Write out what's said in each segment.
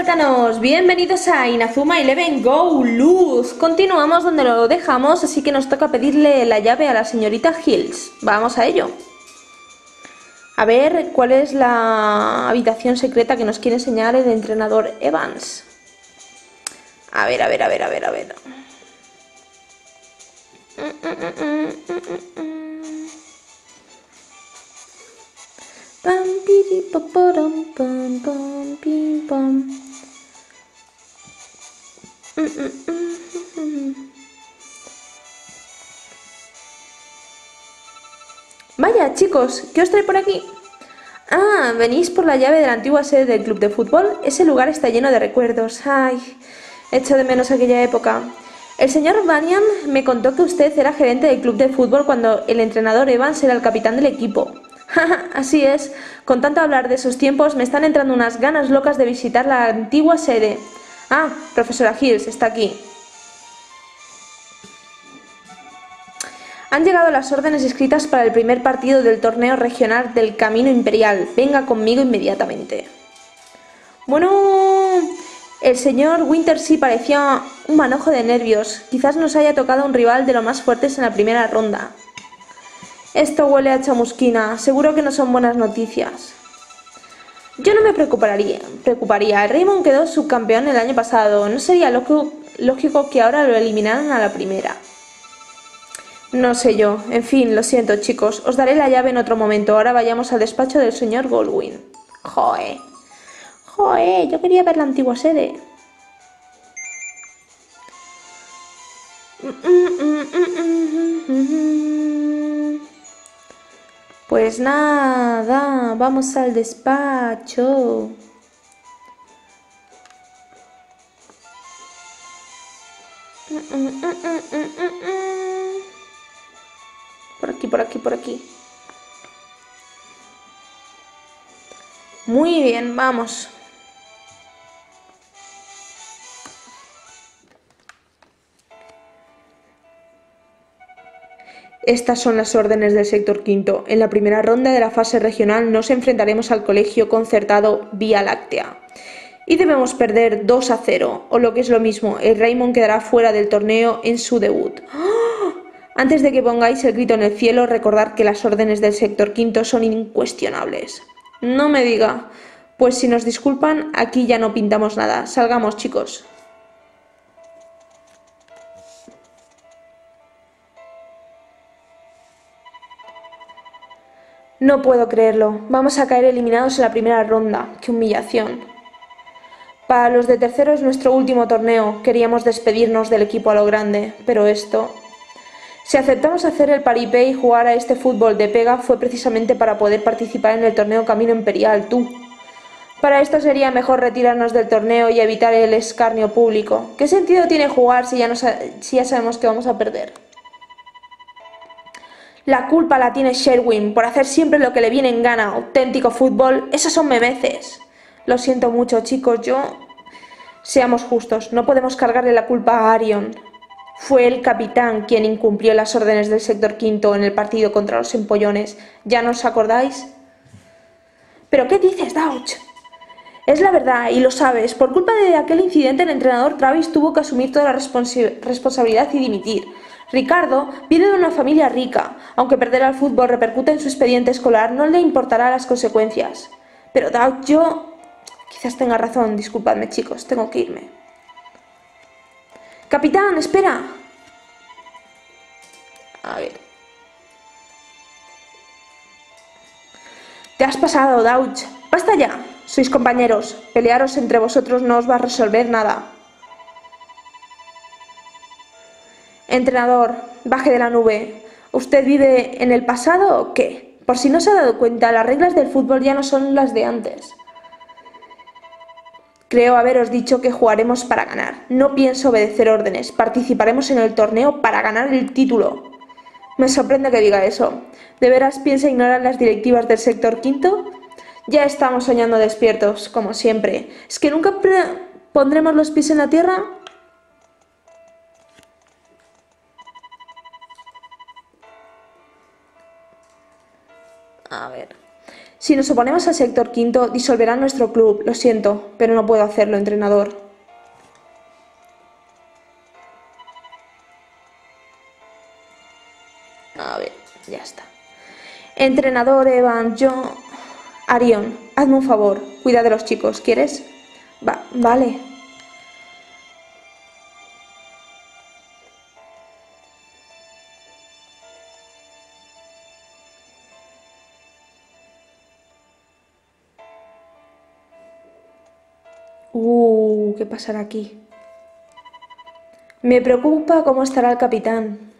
espartanos, bienvenidos a Inazuma Eleven Go Luz. Continuamos donde lo dejamos, así que nos toca pedirle la llave a la señorita Hills. Vamos a ello. A ver cuál es la habitación secreta que nos quiere enseñar el entrenador Evans. A ver. Vaya, chicos, ¿qué os trae por aquí? Ah, venís por la llave de la antigua sede del club de fútbol. Ese lugar está lleno de recuerdos. Ay, echo de menos aquella época. El señor Banyan me contó que usted era gerente del club de fútbol cuando el entrenador Evans era el capitán del equipo. Así es, con tanto hablar de esos tiempos me están entrando unas ganas locas de visitar la antigua sede. Ah, profesora Hills está aquí. Han llegado las órdenes escritas para el primer partido del torneo regional del Camino Imperial. Venga conmigo inmediatamente. Bueno, el señor Winter sí parecía un manojo de nervios. Quizás nos haya tocado un rival de los más fuertes en la primera ronda. Esto huele a chamusquina, seguro que no son buenas noticias. Yo no me preocuparía. El Raimon quedó subcampeón el año pasado, no sería lógico que ahora lo eliminaran a la primera. No sé yo, en fin, lo siento chicos, os daré la llave en otro momento, ahora vayamos al despacho del señor Goldwyn. Joe, yo quería ver la antigua sede. Pues nada, vamos al despacho. Por aquí. Muy bien, vamos. Estas son las órdenes del Sector Quinto. En la primera ronda de la fase regional nos enfrentaremos al colegio concertado Vía Láctea. Y debemos perder 2-0, o lo que es lo mismo, el Raimon quedará fuera del torneo en su debut. ¡Oh! Antes de que pongáis el grito en el cielo, recordad que las órdenes del Sector Quinto son incuestionables. No me diga, pues si nos disculpan, aquí ya no pintamos nada. Salgamos, chicos. No puedo creerlo, vamos a caer eliminados en la primera ronda, ¡qué humillación! Para los de tercero es nuestro último torneo, queríamos despedirnos del equipo a lo grande, pero esto... Si aceptamos hacer el paripé y jugar a este fútbol de pega fue precisamente para poder participar en el torneo Camino Imperial, tú. Para esto sería mejor retirarnos del torneo y evitar el escarnio público. ¿Qué sentido tiene jugar si ya sabemos que vamos a perder? La culpa la tiene Sherwin por hacer siempre lo que le viene en gana. Auténtico fútbol, esos son memeces. Lo siento mucho, chicos, yo... Seamos justos, no podemos cargarle la culpa a Arion. Fue el capitán quien incumplió las órdenes del Sector Quinto en el partido contra los empollones. ¿Ya no os acordáis? ¿Pero qué dices, Dauch? Es la verdad, y lo sabes. Por culpa de aquel incidente, el entrenador Travis tuvo que asumir toda la responsabilidad y dimitir. Ricardo viene de una familia rica. Aunque perder al fútbol repercute en su expediente escolar, no le importará las consecuencias. Pero Doug, yo... Quizás tenga razón, disculpadme chicos, tengo que irme. ¡Capitán, espera! A ver... Te has pasado, Doug. ¡Basta ya! Sois compañeros. Pelearos entre vosotros no os va a resolver nada. Entrenador, baje de la nube. ¿Usted vive en el pasado o qué? Por si no se ha dado cuenta, las reglas del fútbol ya no son las de antes. Creo haberos dicho que jugaremos para ganar. No pienso obedecer órdenes. Participaremos en el torneo para ganar el título. Me sorprende que diga eso. ¿De veras piensa ignorar las directivas del Sector Quinto? Ya estamos soñando despiertos, como siempre. ¿Es que nunca pondremos los pies en la tierra? A ver, Si nos oponemos al Sector Quinto, disolverán nuestro club. Lo siento, pero no puedo hacerlo, entrenador. A ver, ya está. Entrenador Evan, yo... Arion, hazme un favor. Cuida de los chicos, ¿quieres? Vale. ¿Qué pasará aquí? Me preocupa cómo estará el capitán.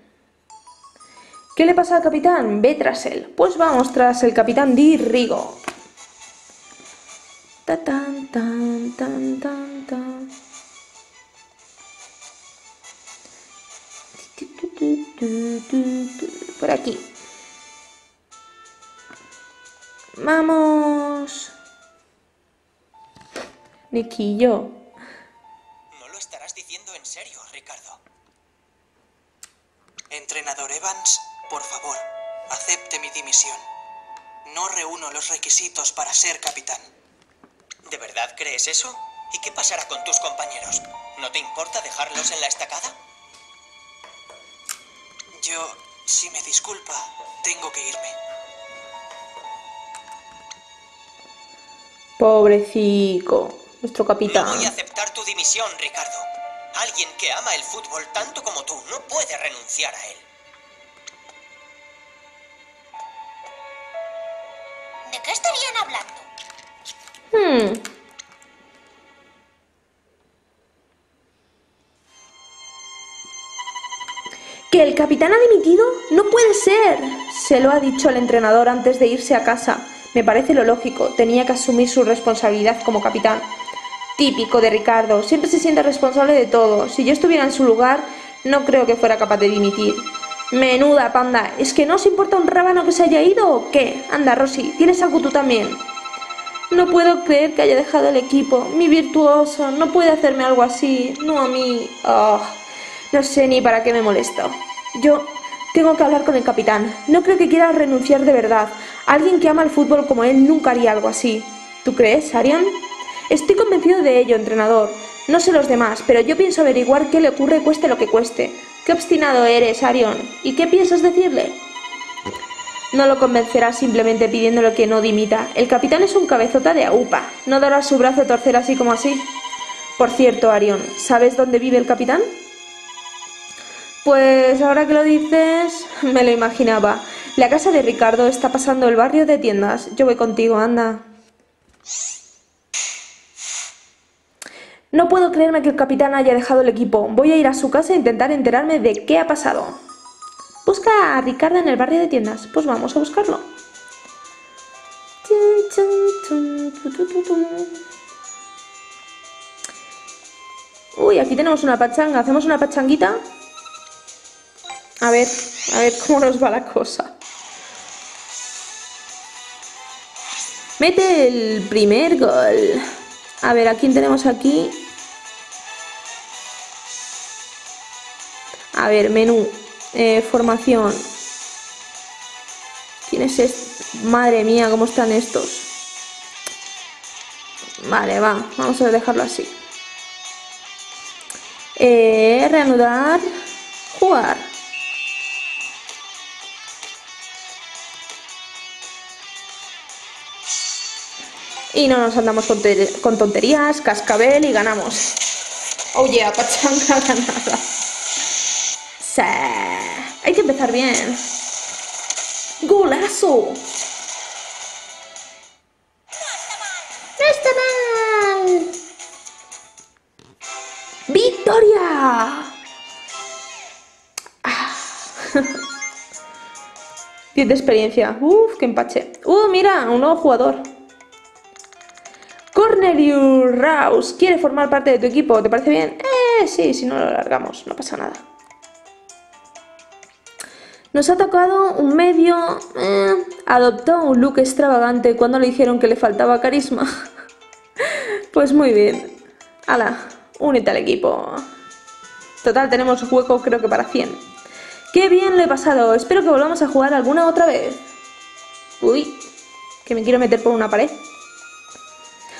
¿Qué le pasa al capitán? Ve tras él. Pues vamos tras el capitán Di Rigo. Tan, tan, tan, tan, tan. Por aquí. Vamos. Niquillo. No lo estarás diciendo en serio, Ricardo. Entrenador Evans, por favor, acepte mi dimisión. No reúno los requisitos para ser capitán. ¿De verdad crees eso? ¿Y qué pasará con tus compañeros? ¿No te importa dejarlos en la estacada? Yo, si me disculpa, tengo que irme. Pobrecico. Nuestro capitán. No voy a aceptar tu dimisión, Ricardo. Alguien que ama el fútbol tanto como tú no puede renunciar a él. ¿De qué estarían hablando? ¿Que el capitán ha dimitido? ¡No puede ser! Se lo ha dicho el entrenador antes de irse a casa. Me parece lo lógico. Tenía que asumir su responsabilidad como capitán. Típico de Ricardo, siempre se siente responsable de todo. Si yo estuviera en su lugar, no creo que fuera capaz de dimitir. Menuda panda, ¿es que no os importa un rábano que se haya ido o qué? Anda, Rosy, ¿tienes algo tú también? No puedo creer que haya dejado el equipo. Mi virtuoso, no puede hacerme algo así. No a mí. Oh, no sé ni para qué me molesto. Yo tengo que hablar con el capitán. No creo que quiera renunciar de verdad. Alguien que ama el fútbol como él nunca haría algo así. ¿Tú crees, Arian? Estoy convencido de ello, entrenador. No sé los demás, pero yo pienso averiguar qué le ocurre cueste lo que cueste. Qué obstinado eres, Arion. ¿Y qué piensas decirle? No lo convencerás simplemente pidiéndole que no dimita. El capitán es un cabezota de aupa. No dará su brazo a torcer así como así. Por cierto, Arion, ¿sabes dónde vive el capitán? Pues ahora que lo dices, me lo imaginaba. La casa de Ricardo está pasando el barrio de tiendas. Yo voy contigo, anda. No puedo creerme que el capitán haya dejado el equipo. Voy a ir a su casa e intentar enterarme de qué ha pasado. Busca a Ricardo en el barrio de tiendas. Pues vamos a buscarlo. Uy, aquí tenemos una pachanga. ¿Hacemos una pachanguita? A ver cómo nos va la cosa. Mete el primer gol. A ver, ¿a quién tenemos aquí? A ver, menú. Formación. ¿Quién es este? Madre mía, ¿cómo están estos? Vale, va. Vamos a dejarlo así. Reanudar. Jugar. Y no nos andamos con tonterías, cascabel y ganamos. Oye, oh yeah, pachanga ganada. Sí. Hay que empezar bien. ¡Golazo! ¡No está mal! ¡No está mal! ¡Victoria! Ah. 10 de experiencia. ¡Uf, qué empache! Mira, un nuevo jugador. Cornelius Rouse quiere formar parte de tu equipo, ¿te parece bien? Sí, si no lo largamos, no pasa nada. Nos ha tocado un medio. Adoptó un look extravagante cuando le dijeron que le faltaba carisma. Pues muy bien. Ala, únete al equipo. Total, tenemos hueco creo que para 100. ¡Qué bien lo he pasado! Espero que volvamos a jugar alguna otra vez. Uy, que me quiero meter por una pared.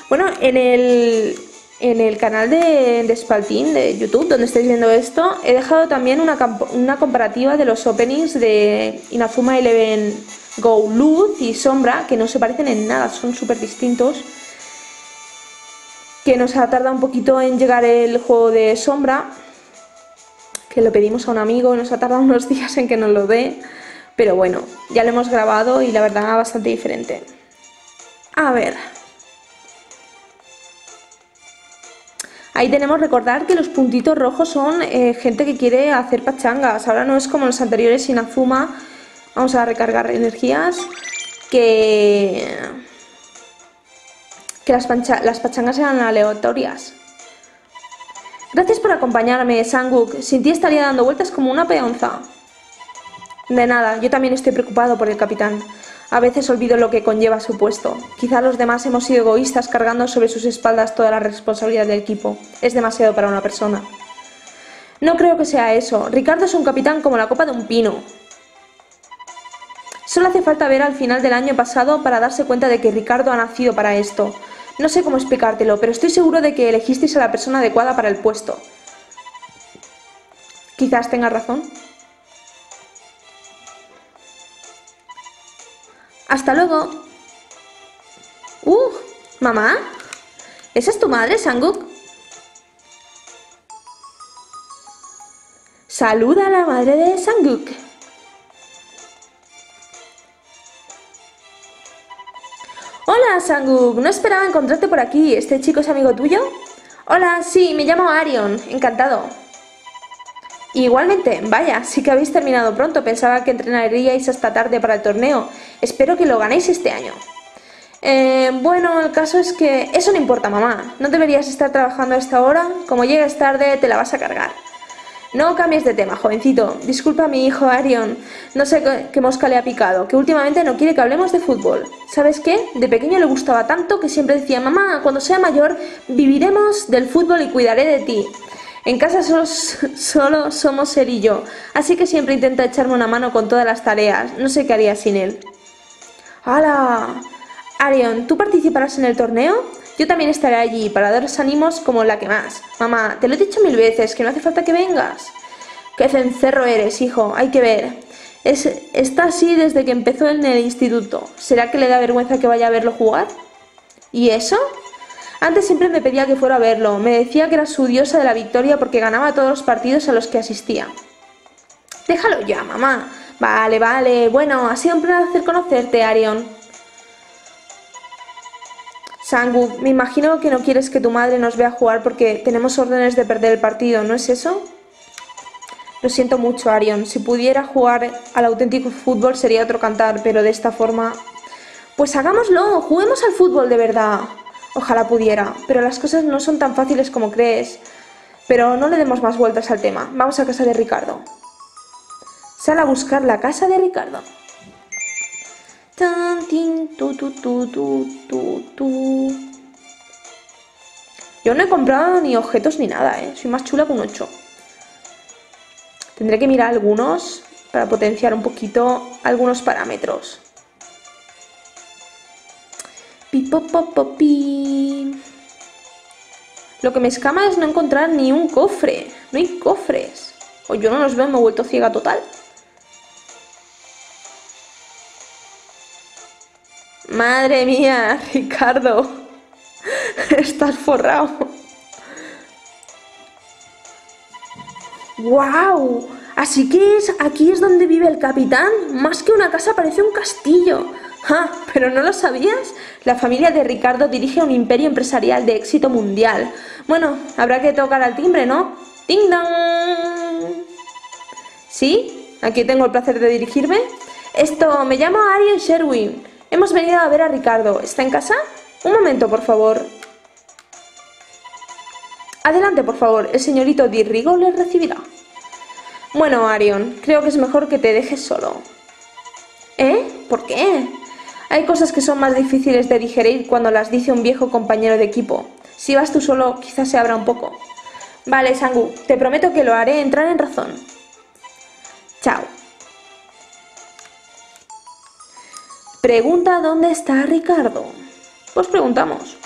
Bueno, en el canal de Spaltin de YouTube, donde estáis viendo esto, he dejado también una comparativa de los openings de Inazuma Eleven Go Luz y Sombra, que no se parecen en nada, son súper distintos. Que nos ha tardado un poquito en llegar el juego de Sombra, que lo pedimos a un amigo y nos ha tardado unos días en que nos lo dé, pero bueno, ya lo hemos grabado y la verdad bastante diferente. A ver, ahí tenemos, recordar que los puntitos rojos son gente que quiere hacer pachangas. Ahora no es como los anteriores Inazuma, vamos a recargar energías, que las pachangas eran aleatorias. Gracias por acompañarme, Sanguk. Sin ti estaría dando vueltas como una peonza. De nada, yo también estoy preocupado por el capitán. A veces olvido lo que conlleva su puesto. Quizá los demás hemos sido egoístas cargando sobre sus espaldas toda la responsabilidad del equipo. Es demasiado para una persona. No creo que sea eso. Ricardo es un capitán como la copa de un pino. Solo hace falta ver al final del año pasado para darse cuenta de que Ricardo ha nacido para esto. No sé cómo explicártelo, pero estoy seguro de que elegisteis a la persona adecuada para el puesto. Quizás tengas razón. ¡Hasta luego! ¿Mamá? ¿Esa es tu madre, Sanguk? ¡Saluda a la madre de Sanguk! Hola, Sanguk, no esperaba encontrarte por aquí. ¿Este chico es amigo tuyo? Hola, sí, me llamo Arion, encantado. Igualmente, vaya, sí que habéis terminado pronto. Pensaba que entrenaríais hasta tarde para el torneo. Espero que lo ganéis este año. Bueno, el caso es que... Eso no importa, mamá. No deberías estar trabajando a esta hora. Como llegues tarde, te la vas a cargar. No cambies de tema, jovencito. Disculpa a mi hijo Arion. No sé qué mosca le ha picado, que últimamente no quiere que hablemos de fútbol. ¿Sabes qué? De pequeño le gustaba tanto que siempre decía: mamá, cuando sea mayor viviremos del fútbol y cuidaré de ti. En casa solo somos él y yo, así que siempre intenta echarme una mano con todas las tareas. No sé qué haría sin él. ¡Hala! Arion, ¿tú participarás en el torneo? Yo también estaré allí para daros ánimos como la que más. Mamá, te lo he dicho 1000 veces, que no hace falta que vengas. ¡Qué cencerro eres, hijo! Hay que ver. Está así desde que empezó en el instituto. ¿Será que le da vergüenza que vaya a verlo jugar? ¿Y eso? Antes siempre me pedía que fuera a verlo. Me decía que era su diosa de la victoria porque ganaba todos los partidos a los que asistía. Déjalo ya, mamá. Vale, vale. Bueno, ha sido un placer conocerte, Arion. Sanguk, me imagino que no quieres que tu madre nos vea jugar porque tenemos órdenes de perder el partido, ¿no es eso? Lo siento mucho, Arion. Si pudiera jugar al auténtico fútbol sería otro cantar, pero de esta forma... Pues hagámoslo, juguemos al fútbol de verdad. Ojalá pudiera, pero las cosas no son tan fáciles como crees. Pero no le demos más vueltas al tema. Vamos a casa de Ricardo. Sal a buscar la casa de Ricardo. Yo no he comprado ni objetos ni nada, ¿eh? Soy más chula que un 8. Tendré que mirar algunos para potenciar un poquito algunos parámetros. Lo que me escama es no encontrar ni un cofre. No hay cofres. O yo no los veo, me he vuelto ciega total. Madre mía, Ricardo, estás forrado. ¡Wow! Así que aquí es donde vive el capitán. Más que una casa parece un castillo. Ah, ¿pero no lo sabías? La familia de Ricardo dirige un imperio empresarial de éxito mundial. Bueno, habrá que tocar al timbre, ¿no? ¡Ting dong! ¿Sí? Aquí tengo el placer de dirigirme. Esto, me llamo Ariel Sherwin. Hemos venido a ver a Ricardo. ¿Está en casa? Un momento, por favor. Adelante, por favor. El señorito Di Rigo les recibirá. Bueno, Arion, creo que es mejor que te dejes solo. ¿Eh? ¿Por qué? Hay cosas que son más difíciles de digerir cuando las dice un viejo compañero de equipo. Si vas tú solo, quizás se abra un poco. Vale, Sangu, te prometo que lo haré entrar en razón. Chao. Pregunta dónde está Ricardo. Pues preguntamos.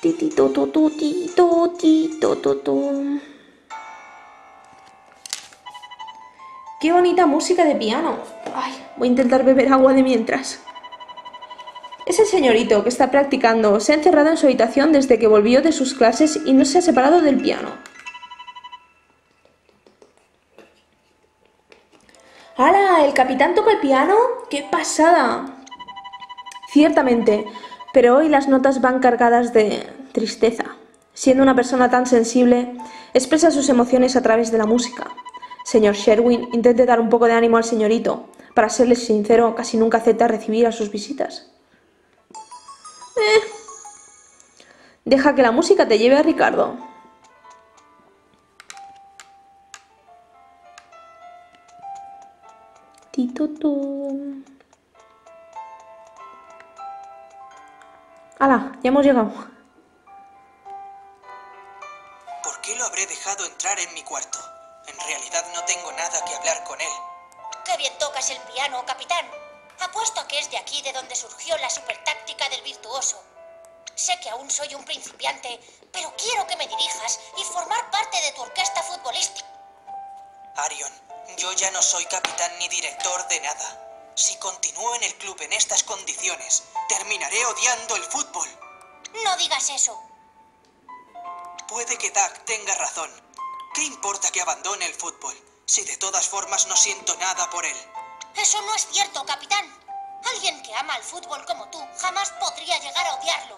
¡Qué bonita música de piano! Ay, voy a intentar beber agua de mientras. Ese señorito que está practicando se ha encerrado en su habitación desde que volvió de sus clases y no se ha separado del piano. ¡Hala! ¿El capitán toca el piano? ¡Qué pasada! Ciertamente, pero hoy las notas van cargadas de tristeza. Siendo una persona tan sensible, expresa sus emociones a través de la música. Señor Sherwin, intente dar un poco de ánimo al señorito. Para serles sincero, casi nunca acepta recibir a sus visitas. Deja que la música te lleve a Ricardo. ¡Hala! Ya hemos llegado. ¿Por qué lo habré dejado entrar en mi cuarto? En realidad no tengo nada que hablar con él. ¡Qué bien tocas el piano, capitán! Apuesto a que es de aquí de donde surgió la supertáctica del virtuoso. Sé que aún soy un principiante, pero quiero que me dirijas y formar parte de tu orquesta futbolística. Arion, yo ya no soy capitán ni director de nada. Si continúo en el club en estas condiciones, terminaré odiando el fútbol. No digas eso. Puede que Doug tenga razón. ¿Qué importa que abandone el fútbol, si de todas formas no siento nada por él? Eso no es cierto, capitán. Alguien que ama el fútbol como tú jamás podría llegar a odiarlo.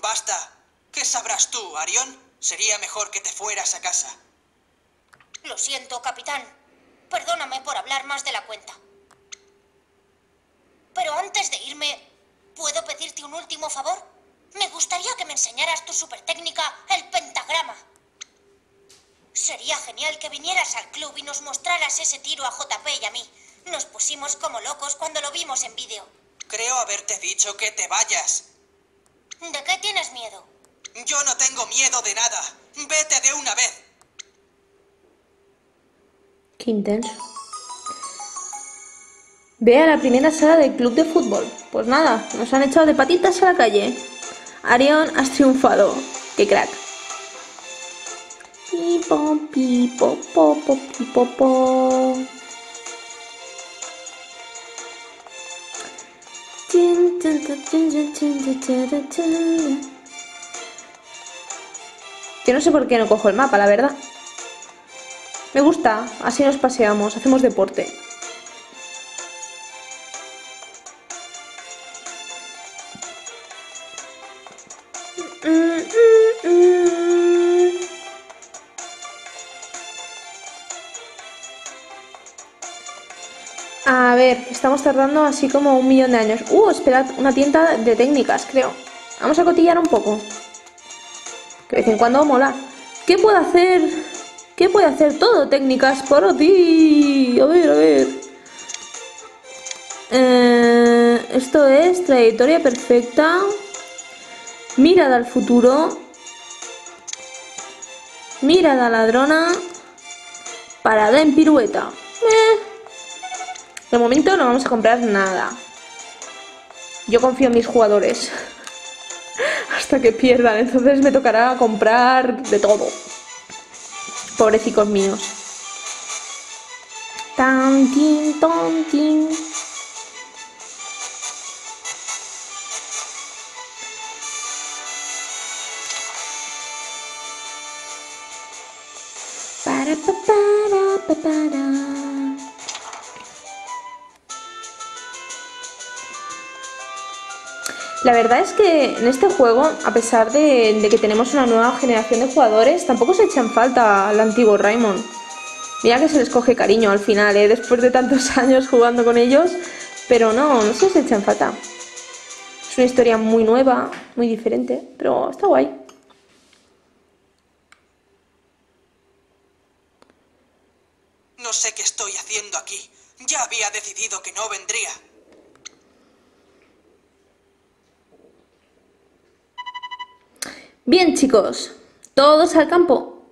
Basta. ¿Qué sabrás tú, Arion? Sería mejor que te fueras a casa. Lo siento, capitán. Perdóname por hablar más de la cuenta. Pero antes de irme, ¿puedo pedirte un último favor? Me gustaría que me enseñaras tu supertécnica, el pentagrama. Sería genial que vinieras al club y nos mostraras ese tiro a JP y a mí. Nos pusimos como locos cuando lo vimos en vídeo. Creo haberte dicho que te vayas. ¿De qué tienes miedo? Yo no tengo miedo de nada. Vete de una vez. Qué intenso. Ve a la primera sala del club de fútbol. Pues nada, nos han echado de patitas a la calle. Arion, has triunfado. Qué crack. Pipo, pipo, popo, pipo, po. Yo no sé por qué no cojo el mapa, la verdad. Me gusta, así nos paseamos, hacemos deporte. A ver, estamos tardando así como 1.000.000 de años. Esperad, una tienda de técnicas, creo. Vamos a cotillar un poco. Que de vez en cuando mola. ¿Qué puedo hacer? ¿Qué puede hacer todo? Técnicas por ti. A ver, a ver. Esto es trayectoria perfecta. Mirada al futuro. Mirada ladrona. Parada en pirueta. De momento no vamos a comprar nada. Yo confío en mis jugadores. Hasta que pierdan. Entonces me tocará comprar de todo. Pobrecicos míos. Tan, tin, ton, tin. Para, pa, para, pa, para. La verdad es que en este juego, a pesar de que tenemos una nueva generación de jugadores, tampoco se echan falta al antiguo Raimon. Mira que se les coge cariño al final, después de tantos años jugando con ellos, pero no se echan falta. Es una historia muy nueva, muy diferente, pero está guay. No sé qué estoy haciendo aquí. Ya había decidido que no vendría. Bien, chicos, todos al campo.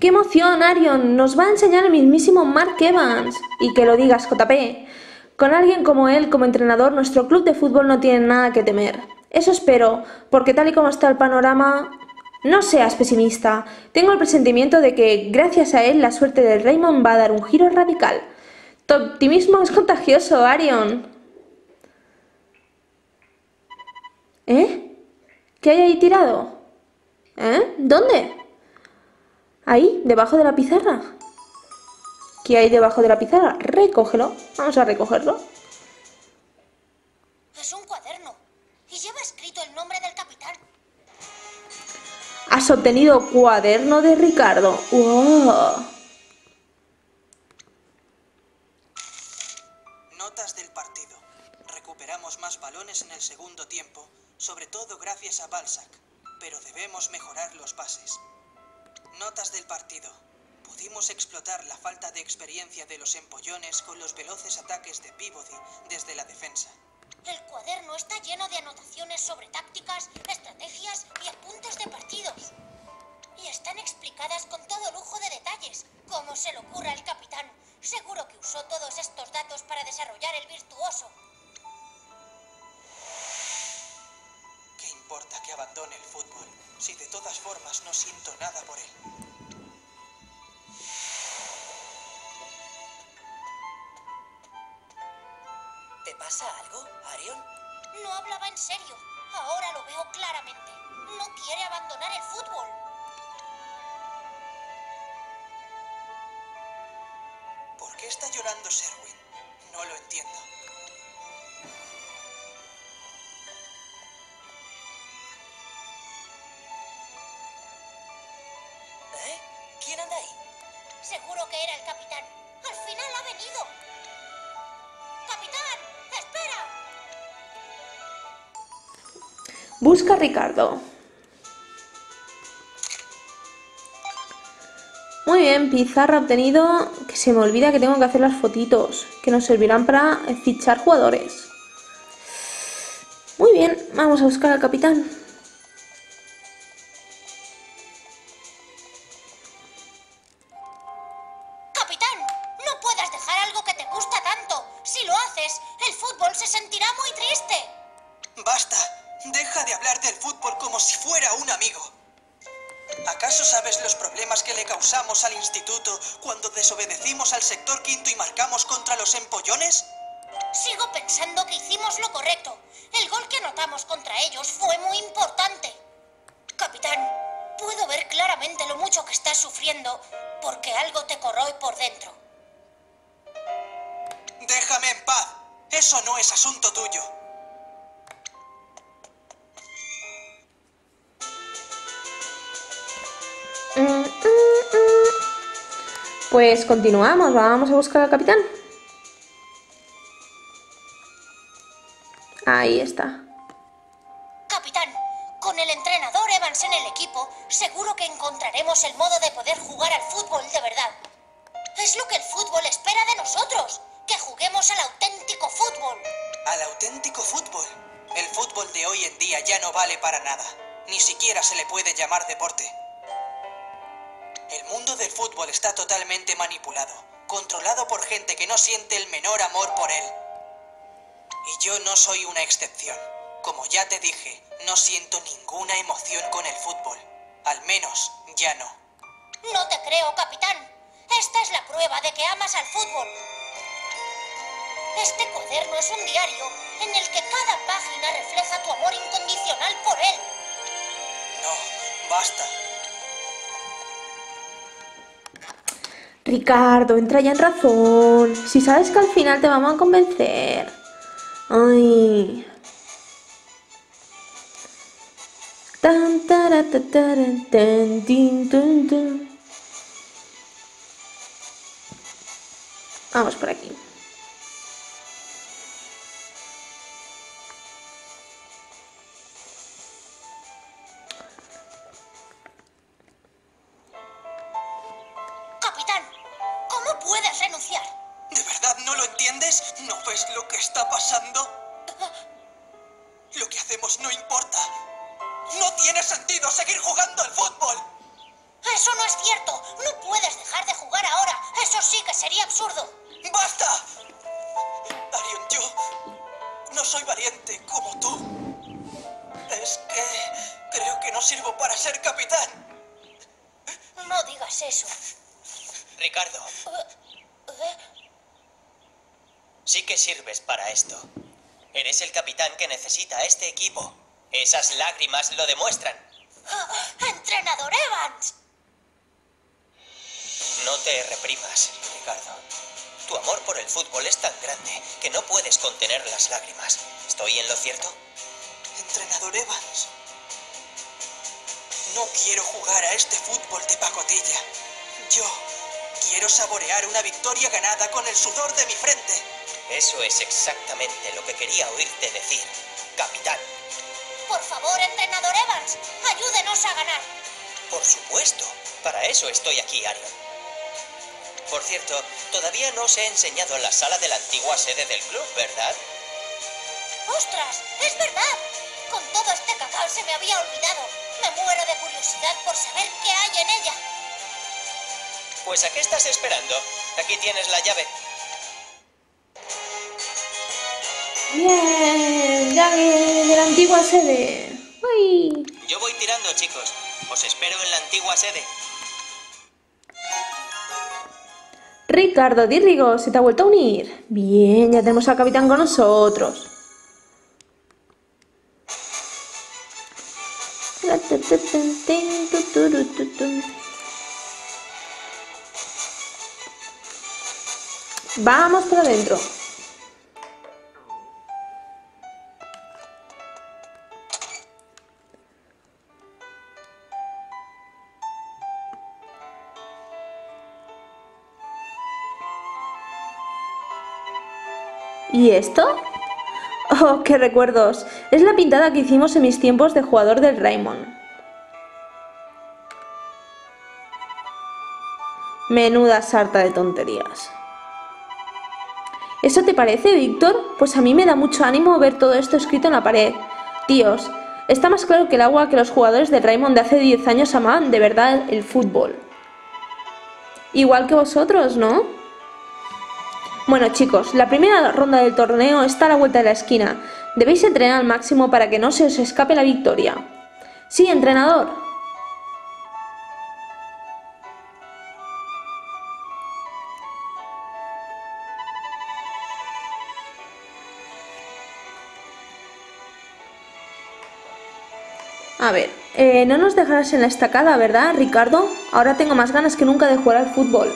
¡Qué emoción, Arion! ¡Nos va a enseñar el mismísimo Mark Evans! Y que lo digas, JP. Con alguien como él como entrenador, nuestro club de fútbol no tiene nada que temer. Eso espero, porque tal y como está el panorama... No seas pesimista. Tengo el presentimiento de que, gracias a él, la suerte del Raimon va a dar un giro radical. Tu optimismo es contagioso, Arion. ¿Eh? ¿Qué hay ahí tirado? ¿Eh? ¿Dónde? Ahí, debajo de la pizarra. ¿Qué hay debajo de la pizarra? Recógelo. Vamos a recogerlo. Es un cuaderno y lleva escrito el nombre del capitán. Has obtenido cuaderno de Ricardo. ¡Wow! Notas del partido. Recuperamos más balones en el segundo tiempo, sobre todo gracias a Balzac, pero debemos mejorar los pases. Notas del partido. Pudimos explotar la falta de experiencia de los empollones con los veloces ataques de Peabody desde la defensa. El cuaderno está lleno de anotaciones sobre tácticas, estrategias y apuntes de partidos. Y están explicadas con todo lujo de detalles. Como se le ocurra al capitán, seguro que usó todos estos datos para desarrollar el virtuoso. ¿Qué importa que abandone el fútbol si de todas formas no siento nada por él? ¿Te pasa algo, Arion? No hablaba en serio. Ahora lo veo claramente. No quiere abandonar el fútbol. ¿Por qué está llorando Sherwin? No lo entiendo. ¿Eh? ¿Quién anda ahí? Seguro que era el capitán. Al final ha venido. ¡Capitán! Busca a Ricardo. Muy bien, pizarra obtenido. Que se me olvida que tengo que hacer las fotitos, que nos servirán para fichar jugadores. Muy bien, vamos a buscar al capitán. Capitán, no puedes dejar algo que te gusta tanto. Si lo haces, el fútbol se sentirá muy triste. Basta. Deja de hablar del fútbol como si fuera un amigo. ¿Acaso sabes los problemas que le causamos al instituto cuando desobedecimos al sector quinto y marcamos contra los empollones? Sigo pensando que hicimos lo correcto. El gol que anotamos contra ellos fue muy importante. Capitán, puedo ver claramente lo mucho que estás sufriendo porque algo te corroe por dentro. Déjame en paz. Eso no es asunto tuyo. Pues continuamos, vamos a buscar al capitán. Ahí está. Capitán, con el entrenador Evans en el equipo, seguro que encontraremos el modo de poder jugar al fútbol de verdad. Es lo que el fútbol espera de nosotros, que juguemos al auténtico fútbol. ¿Al auténtico fútbol? El fútbol de hoy en día ya no vale para nada. Ni siquiera se le puede llamar deporte. El mundo del fútbol está totalmente manipulado, controlado por gente que no siente el menor amor por él. Y yo no soy una excepción. Como ya te dije, no siento ninguna emoción con el fútbol. Al menos, ya no. No te creo, capitán. Esta es la prueba de que amas al fútbol. Este cuaderno es un diario en el que cada página refleja tu amor incondicional por él. No, basta. Ricardo, entra ya en razón. Si sabes que al final te vamos a convencer. Ay. Tan, tara, tatara, tan, tin, tun, tun. Vamos por aquí. ¡No absurdo! ¡Basta! Arion, yo no soy valiente como tú. Es que creo que no sirvo para ser capitán. No digas eso. Ricardo. Sí que sirves para esto. Eres el capitán que necesita este equipo. Esas lágrimas lo demuestran. ¡Entrenador Evans! No te reprimas, Ricardo. Tu amor por el fútbol es tan grande que no puedes contener las lágrimas. ¿Estoy en lo cierto? Entrenador Evans, no quiero jugar a este fútbol de pacotilla. Yo quiero saborear una victoria ganada con el sudor de mi frente. Eso es exactamente lo que quería oírte decir, capitán. Por favor, entrenador Evans, ayúdenos a ganar. Por supuesto, para eso estoy aquí, Arion. Por cierto, todavía no os he enseñado la sala de la antigua sede del club, ¿verdad? ¡Ostras! ¡Es verdad! Con todo este cacao se me había olvidado. Me muero de curiosidad por saber qué hay en ella. Pues ¿a qué estás esperando? Aquí tienes la llave. ¡Bien! ¡Llave de la antigua sede! ¡Uy! Yo voy tirando, chicos. Os espero en la antigua sede. Ricardo Di Rigo se te ha vuelto a unir. Bien, ya tenemos al capitán con nosotros. Vamos por adentro. ¿Y esto? ¡Oh, qué recuerdos! Es la pintada que hicimos en mis tiempos de jugador del Raimon. Menuda sarta de tonterías. ¿Eso te parece, Víctor? Pues a mí me da mucho ánimo ver todo esto escrito en la pared. Tíos, está más claro que el agua que los jugadores del Raimon de hace 10 años amaban de verdad el fútbol. Igual que vosotros, ¿no? Bueno chicos, la primera ronda del torneo está a la vuelta de la esquina. Debéis entrenar al máximo para que no se os escape la victoria. ¡Sí, entrenador! A ver, no nos dejarás en la estacada, ¿verdad, Ricardo? Ahora tengo más ganas que nunca de jugar al fútbol.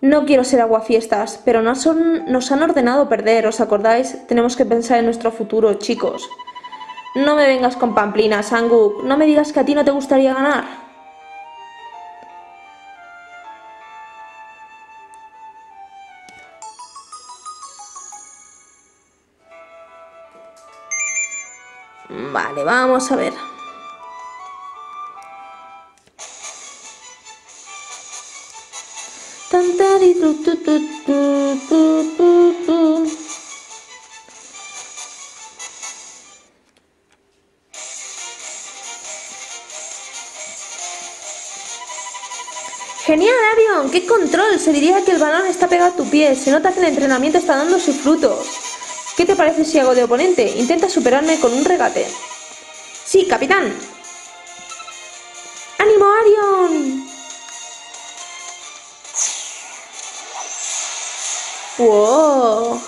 No quiero ser aguafiestas, pero nos han ordenado perder, ¿os acordáis? Tenemos que pensar en nuestro futuro, chicos. No me vengas con pamplinas, Sanguk. No me digas que a ti no te gustaría ganar. Vale, vamos a ver. Genial, Arion, qué control. Se diría que el balón está pegado a tu pie. Se nota que el entrenamiento está dando sus frutos. ¿Qué te parece si hago de oponente? Intenta superarme con un regate. Sí, capitán. ¡Ánimo, Arion! ¡Wow!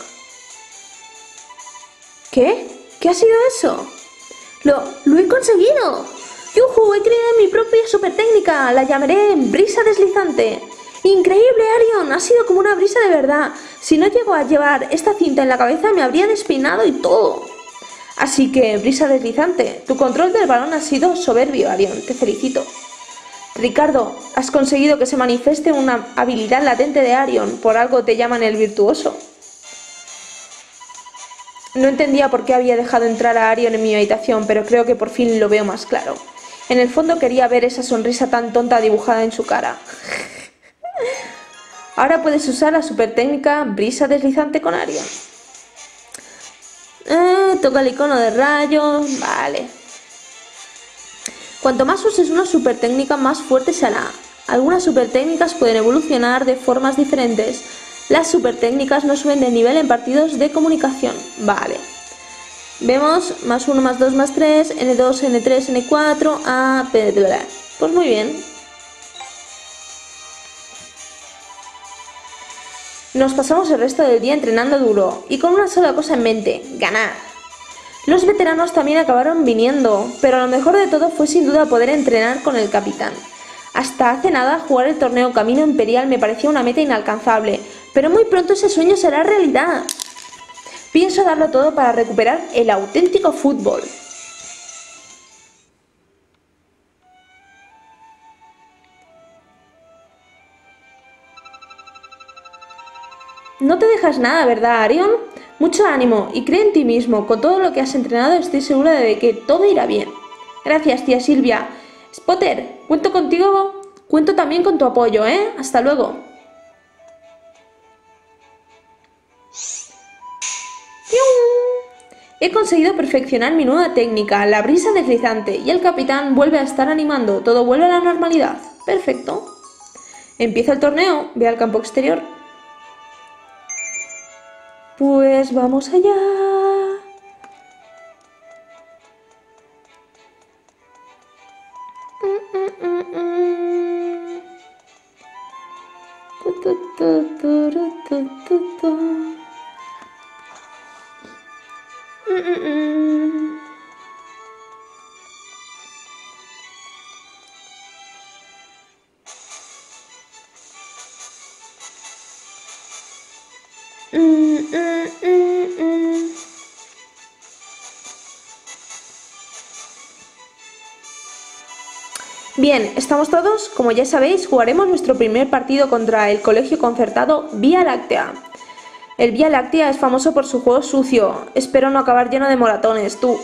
¿Qué? ¿Qué ha sido eso? ¡Lo he conseguido! ¡Yujú! He creado mi propia super técnica. La llamaré Brisa Deslizante. ¡Increíble, Arion! Ha sido como una brisa de verdad. Si no llego a llevar esta cinta en la cabeza me habría despeinado y todo. Así que, Brisa Deslizante, tu control del balón ha sido soberbio, Arion. Te felicito. Ricardo, has conseguido que se manifieste una habilidad latente de Arion, por algo te llaman el virtuoso. No entendía por qué había dejado entrar a Arion en mi habitación, pero creo que por fin lo veo más claro. En el fondo quería ver esa sonrisa tan tonta dibujada en su cara. Ahora puedes usar la super técnica Brisa Deslizante con Arion. Toca el icono de rayos. Vale. Cuanto más uses una super técnica, más fuerte será. Algunas super técnicas pueden evolucionar de formas diferentes. Las super técnicas no suben de nivel en partidos de comunicación. Vale. Vemos más 1, más 2, más 3, N2, N3, N4, A, P, bla, bla. Pues muy bien. Nos pasamos el resto del día entrenando duro y con una sola cosa en mente, ganar. Los veteranos también acabaron viniendo, pero lo mejor de todo fue sin duda poder entrenar con el capitán. Hasta hace nada jugar el torneo Camino Imperial me parecía una meta inalcanzable, pero muy pronto ese sueño será realidad. Pienso darlo todo para recuperar el auténtico fútbol. No te dejas nada, ¿verdad, Arion? Mucho ánimo y cree en ti mismo. Con todo lo que has entrenado estoy segura de que todo irá bien. Gracias, tía Silvia. Spotter, cuento contigo. Cuento también con tu apoyo, ¿eh? Hasta luego. He conseguido perfeccionar mi nueva técnica, la brisa deslizante, y el capitán vuelve a estar animando, todo vuelve a la normalidad. Perfecto. Empieza el torneo, ve al campo exterior. Pues vamos allá. Bien, estamos todos, como ya sabéis, jugaremos nuestro primer partido contra el colegio concertado Vía Láctea. El Vía Láctea es famoso por su juego sucio, espero no acabar lleno de moratones, tú.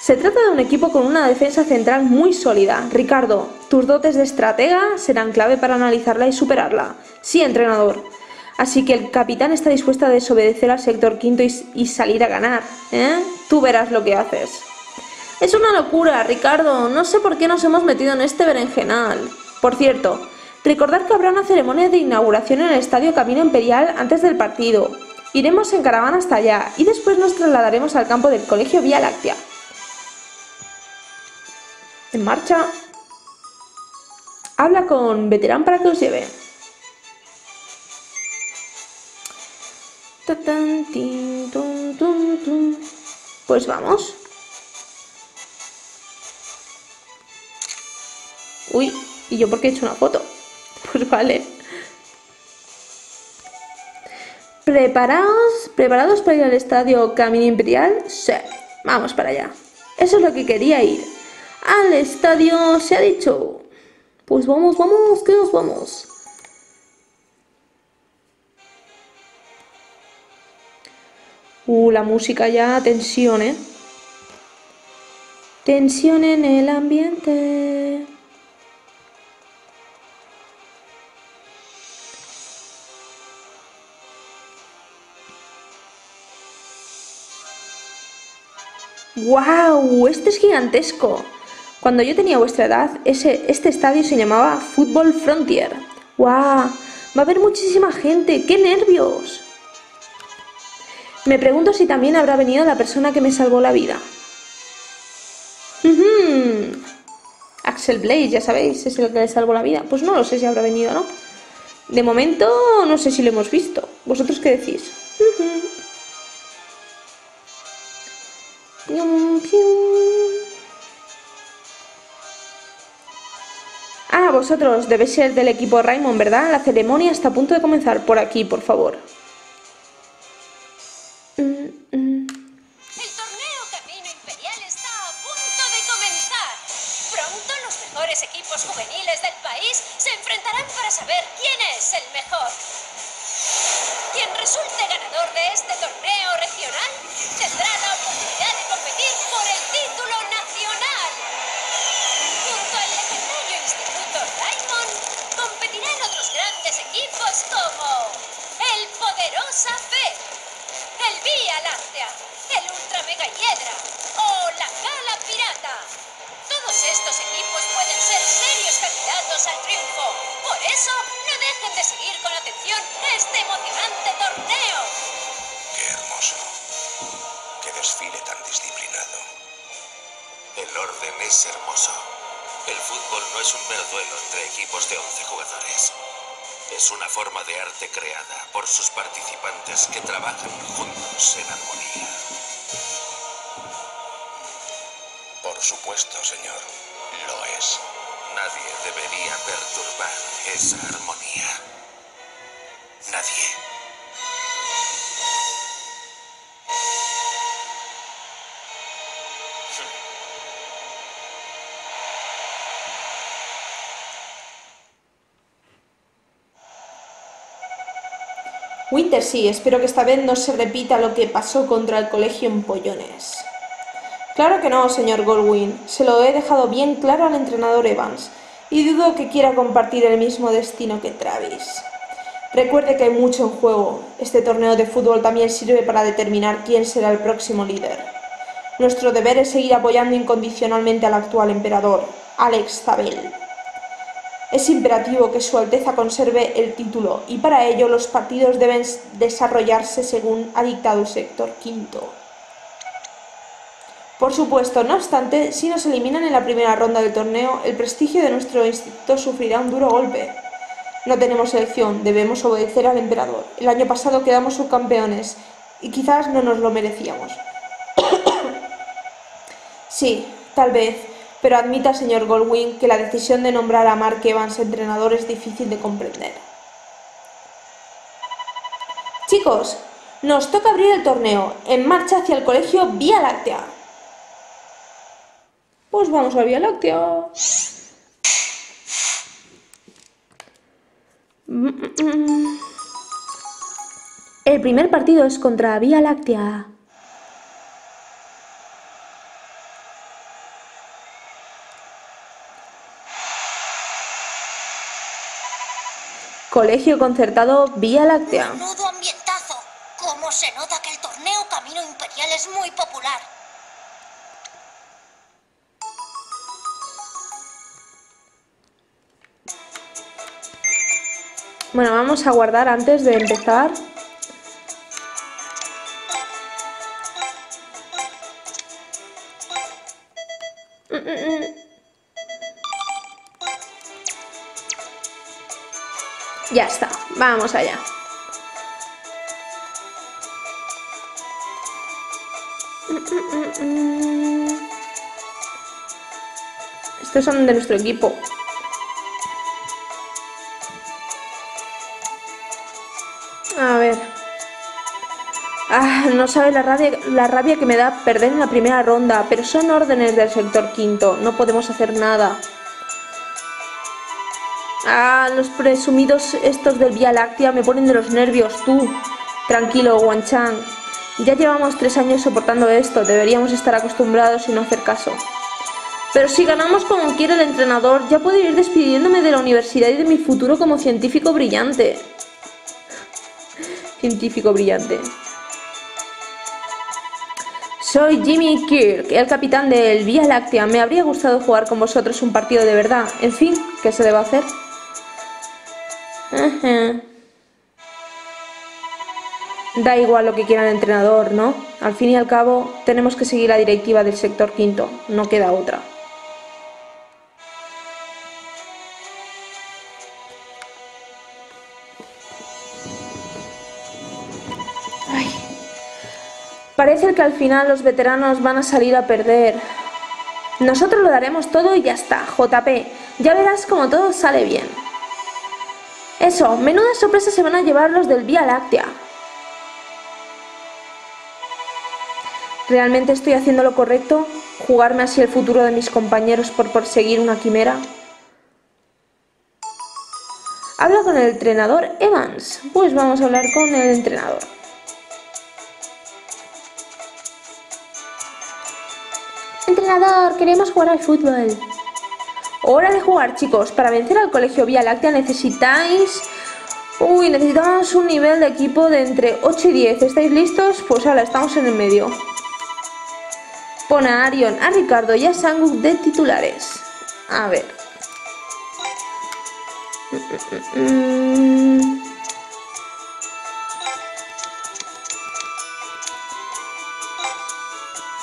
Se trata de un equipo con una defensa central muy sólida. Ricardo, tus dotes de estratega serán clave para analizarla y superarla. Sí, entrenador. Así que el capitán está dispuesto a desobedecer al sector quinto y salir a ganar, ¿eh? Tú verás lo que haces. Es una locura, Ricardo. No sé por qué nos hemos metido en este berenjenal. Por cierto, recordad que habrá una ceremonia de inauguración en el estadio Camino Imperial antes del partido. Iremos en caravana hasta allá y después nos trasladaremos al campo del colegio Vía Láctea. En marcha. Habla con Veterán para que os lleve. Pues vamos. Uy, ¿y yo por qué he hecho una foto? Pues vale. ¿Preparados para ir al estadio Camino Imperial? Sí, vamos para allá. Eso es lo que quería ir. Al estadio se ha dicho. Pues vamos, vamos, que nos vamos. La música ya, tensión, ¿eh? Tensión en el ambiente. ¡Wow! Este es gigantesco. Cuando yo tenía vuestra edad, este estadio se llamaba Football Frontier. ¡Wow! Va a haber muchísima gente. ¡Qué nervios! Me pregunto si también habrá venido la persona que me salvó la vida. Axel Blaze, ya sabéis, es el que le salvó la vida. Pues no lo sé si habrá venido o no. De momento no sé si lo hemos visto. ¿Vosotros qué decís? Ah, vosotros debéis ser del equipo Raimon, ¿verdad? La ceremonia está a punto de comenzar. Por aquí, por favor. El torneo Camino Imperial está a punto de comenzar. Pronto los mejores equipos juveniles del país se enfrentarán para saber quién es el mejor. Quien resulte ganador de este torneo regional tendrá la oportunidad de competir por el título nacional. Junto al legendario Instituto Raimon competirán otros grandes equipos como el Poderosa Fe, el Vía Láctea, Láctea, el Ultra Mega Hiedra o la Gala Pirata. Todos estos equipos pueden ser serios candidatos al triunfo. Por eso, no dejen de seguir con atención este emocionante torneo. ¡Qué hermoso! ¡Qué desfile tan disciplinado! El orden es hermoso. El fútbol no es un mero duelo entre equipos de 11 jugadores. Es una forma de arte creada por sus participantes que trabajan juntos en armonía. Por supuesto, señor, lo es. Nadie debería perturbar esa armonía. Nadie. Winter, sí, espero que esta vez no se repita lo que pasó contra el colegio en Pollones. Claro que no, señor Goldwyn. Se lo he dejado bien claro al entrenador Evans. Y dudo que quiera compartir el mismo destino que Travis. Recuerde que hay mucho en juego. Este torneo de fútbol también sirve para determinar quién será el próximo líder. Nuestro deber es seguir apoyando incondicionalmente al actual emperador, Alex Zabel. Es imperativo que Su Alteza conserve el título y para ello los partidos deben desarrollarse según ha dictado el Sector Quinto. Por supuesto, no obstante, si nos eliminan en la primera ronda del torneo, el prestigio de nuestro instituto sufrirá un duro golpe. No tenemos elección, debemos obedecer al emperador. El año pasado quedamos subcampeones y quizás no nos lo merecíamos. Sí, tal vez. Pero admita, señor Goldwyn, que la decisión de nombrar a Mark Evans entrenador es difícil de comprender. Chicos, nos toca abrir el torneo. En marcha hacia el colegio Vía Láctea. Pues vamos a Vía Láctea. El primer partido es contra Vía Láctea. Colegio Concertado Vía Láctea. Menudo ambientazo. Como se nota que el torneo Camino Imperial es muy popular. Bueno, vamos a guardar antes de empezar. Ya está, vamos allá. Estos son de nuestro equipo. A ver. Ah, no sabe la rabia que me da perder en la primera ronda, pero son órdenes del Sector Quinto, no podemos hacer nada. Ah, los presumidos estos del Vía Láctea me ponen de los nervios, tú. Tranquilo, Wanchang. Ya llevamos 3 años soportando esto, deberíamos estar acostumbrados y no hacer caso. Pero si ganamos como quiere el entrenador, ya puedo ir despidiéndome de la universidad y de mi futuro como científico brillante. Científico brillante. Soy Jimmy Kirk, el capitán del Vía Láctea. Me habría gustado jugar con vosotros un partido de verdad. En fin, ¿qué se debe hacer? Da igual lo que quiera el entrenador, ¿no? Al fin y al cabo, tenemos que seguir la directiva del Sector Quinto, no queda otra. Ay. Parece que al final los veteranos van a salir a perder. Nosotros lo daremos todo y ya está, JP. Ya verás como todo sale bien. Eso, menuda sorpresa se van a llevar los del Vía Láctea. ¿Realmente estoy haciendo lo correcto? ¿Jugarme así el futuro de mis compañeros por perseguir una quimera? Habla con el entrenador Evans. Pues vamos a hablar con el entrenador. Entrenador, queremos jugar al fútbol. Hora de jugar, chicos. Para vencer al colegio Vía Láctea necesitáis Uy, necesitamos un nivel de equipo de entre 8 y 10. ¿Estáis listos? Pues ahora estamos en el medio. Pon a Arion, a Ricardo y a Sanguk de titulares. A ver.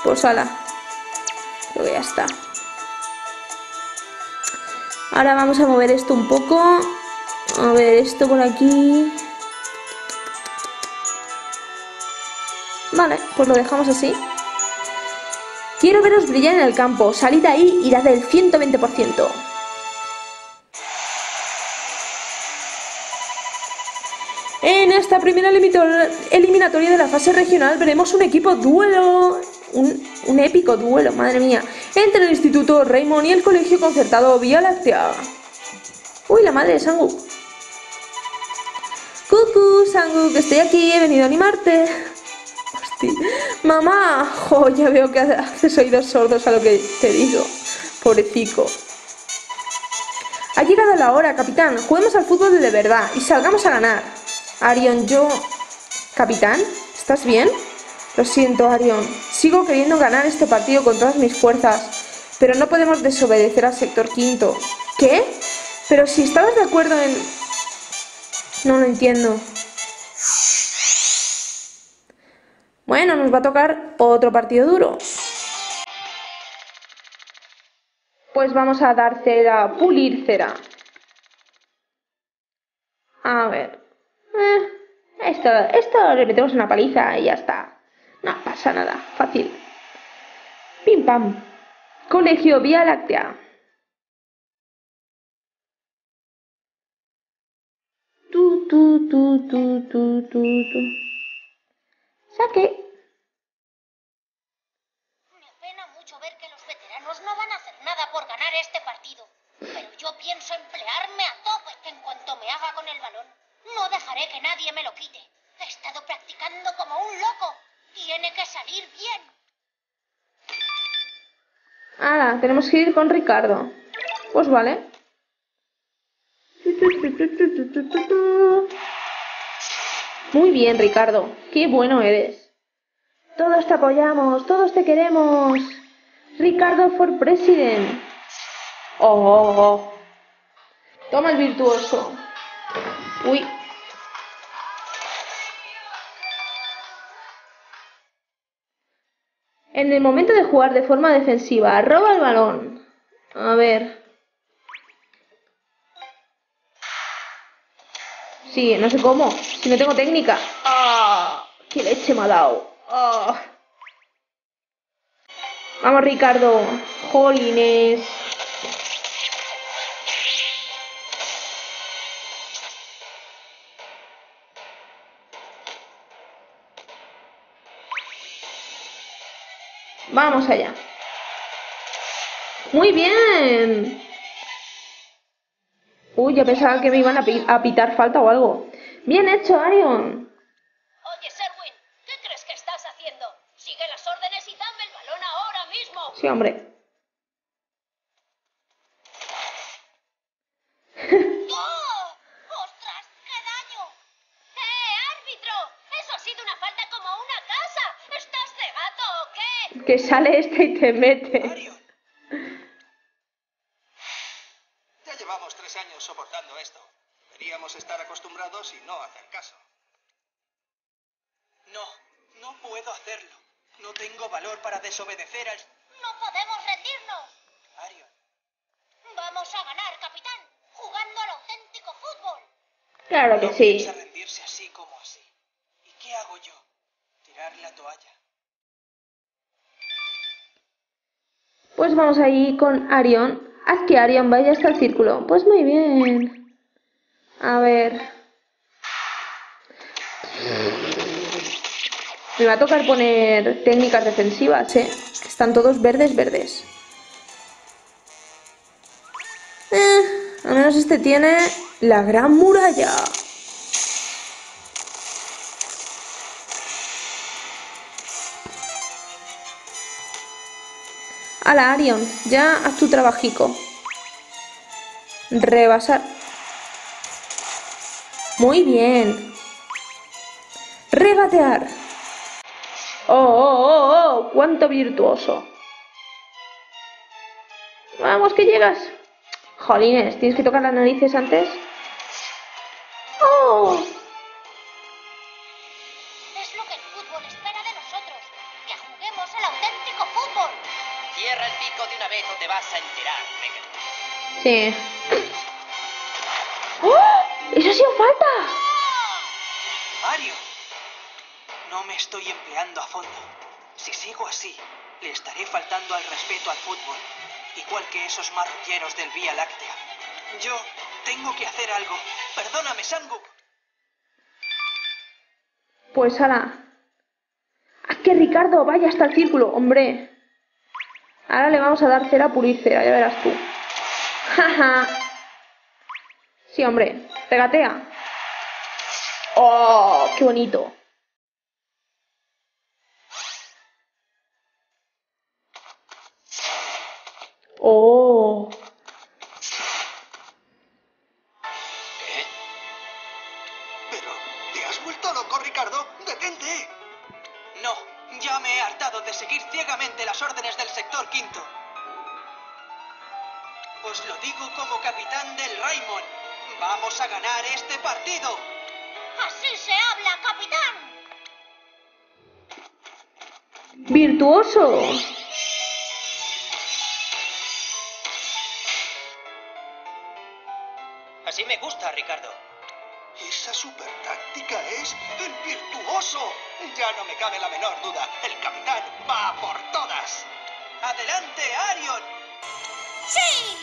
Pues ala. Creo que ya está. Ahora vamos a mover esto un poco. A ver, esto por aquí. Vale, pues lo dejamos así. Quiero veros brillar en el campo. Salid ahí y dad el 120%. En esta primera eliminatoria de la fase regional veremos un equipo duelo. Un épico duelo, madre mía. Entre el Instituto Raimon y el Colegio Concertado Vía Láctea. Uy, la madre de Sanguk. Cucu, Sanguk, estoy aquí, he venido a animarte. Hostia. Mamá, jo, ya veo que haces oídos sordos a lo que te digo. Pobrecico. Ha llegado la hora, capitán. Juguemos al fútbol de verdad y salgamos a ganar. Arion, yo... Capitán, ¿estás bien? Lo siento, Arion. Sigo queriendo ganar este partido con todas mis fuerzas, pero no podemos desobedecer al Sector Quinto. ¿Qué? Pero si estabas de acuerdo en... No lo entiendo. Bueno, nos va a tocar otro partido duro. Pues vamos a dar cera, pulir cera. A ver... Esto le metemos una paliza y ya está. No pasa nada, fácil. Pim pam. Colegio Vía Láctea. Tu. Saque. Me pena mucho ver que los veteranos no van a hacer nada por ganar este partido. Pero yo pienso emplearme a tope en cuanto me haga con el balón. No dejaré que nadie me lo quite. He estado practicando como un loco. Tiene que salir bien. Ah, tenemos que ir con Ricardo. Pues vale. Muy bien, Ricardo. Qué bueno eres. Todos te apoyamos, todos te queremos. Ricardo for President. Oh. Toma el virtuoso. Uy. En el momento de jugar de forma defensiva, roba el balón. A ver. Sí, no sé cómo. Si no tengo técnica. ¡Ah! ¡Qué leche me ha dado! ¡Ah! Vamos, Ricardo. Jolines. Vamos allá. ¡Muy bien! Uy, yo pensaba que me iban a pitar falta o algo. ¡Bien hecho, Arion! Oye, Serwin, ¿qué crees que estás haciendo? Sigue las órdenes y dame el balón ahora mismo. Sí, hombre. ¡Oh! ¡Ostras, qué daño! ¡Árbitro! ¡Eso ha sido una falta como una casa! ¿Estás de gato o qué? Que sale este y te mete. Arion. Ya llevamos 3 años soportando esto. Deberíamos estar acostumbrados y no hacer caso. No puedo hacerlo. No tengo valor para desobedecer al... ¡No podemos rendirnos! Arion. Vamos a ganar, capitán. Jugando al auténtico fútbol. Claro que sí. No piensa rendirse así como así. ¿Y qué hago yo? Tirar la toalla. Pues vamos ahí con Arion. Haz que Arion vaya hasta el círculo. Pues muy bien. A ver... Me va a tocar poner técnicas defensivas, ¿eh? Están todos verdes. Al menos este tiene la gran muralla. ¡Hala, Arion! Ya haz tu trabajico. Rebasar... Muy bien. Regatear. ¡Oh, oh, oh, oh! ¡Cuánto virtuoso! ¡Vamos, que llegas! Jolines, ¿tienes que tocar las narices antes? ¡Oh! Es lo que el fútbol espera de nosotros. Que juguemos al auténtico fútbol. Cierra el pico de una vez o te vas a enterar, Riker. Sí. ¡Oh! ¡Eso ha sido falta! Mario, no me estoy empleando a fondo. Si sigo así, le estaré faltando al respeto al fútbol. Igual que esos marrulleros del Vía Láctea. Yo tengo que hacer algo. Perdóname, Sanguk. Pues ala. ¡Ah, que Ricardo vaya hasta el círculo, hombre! Ahora le vamos a dar cera purícera, ya verás tú. ¡Jaja! Sí, hombre. Regatea. ¡Oh, qué bonito! ¡Oh! ¿Qué? ¿Pero te has vuelto loco, Ricardo? ¡Detente! No, ya me he hartado de seguir ciegamente las órdenes del Sector Quinto. Os lo digo como capitán del Raimon. ¡Vamos a ganar este partido! ¡Así se habla, capitán! ¡Virtuoso! Así me gusta, Ricardo. Esa super táctica es el virtuoso. Ya no me cabe la menor duda. El capitán va por todas. ¡Adelante, Arion! ¡Sí!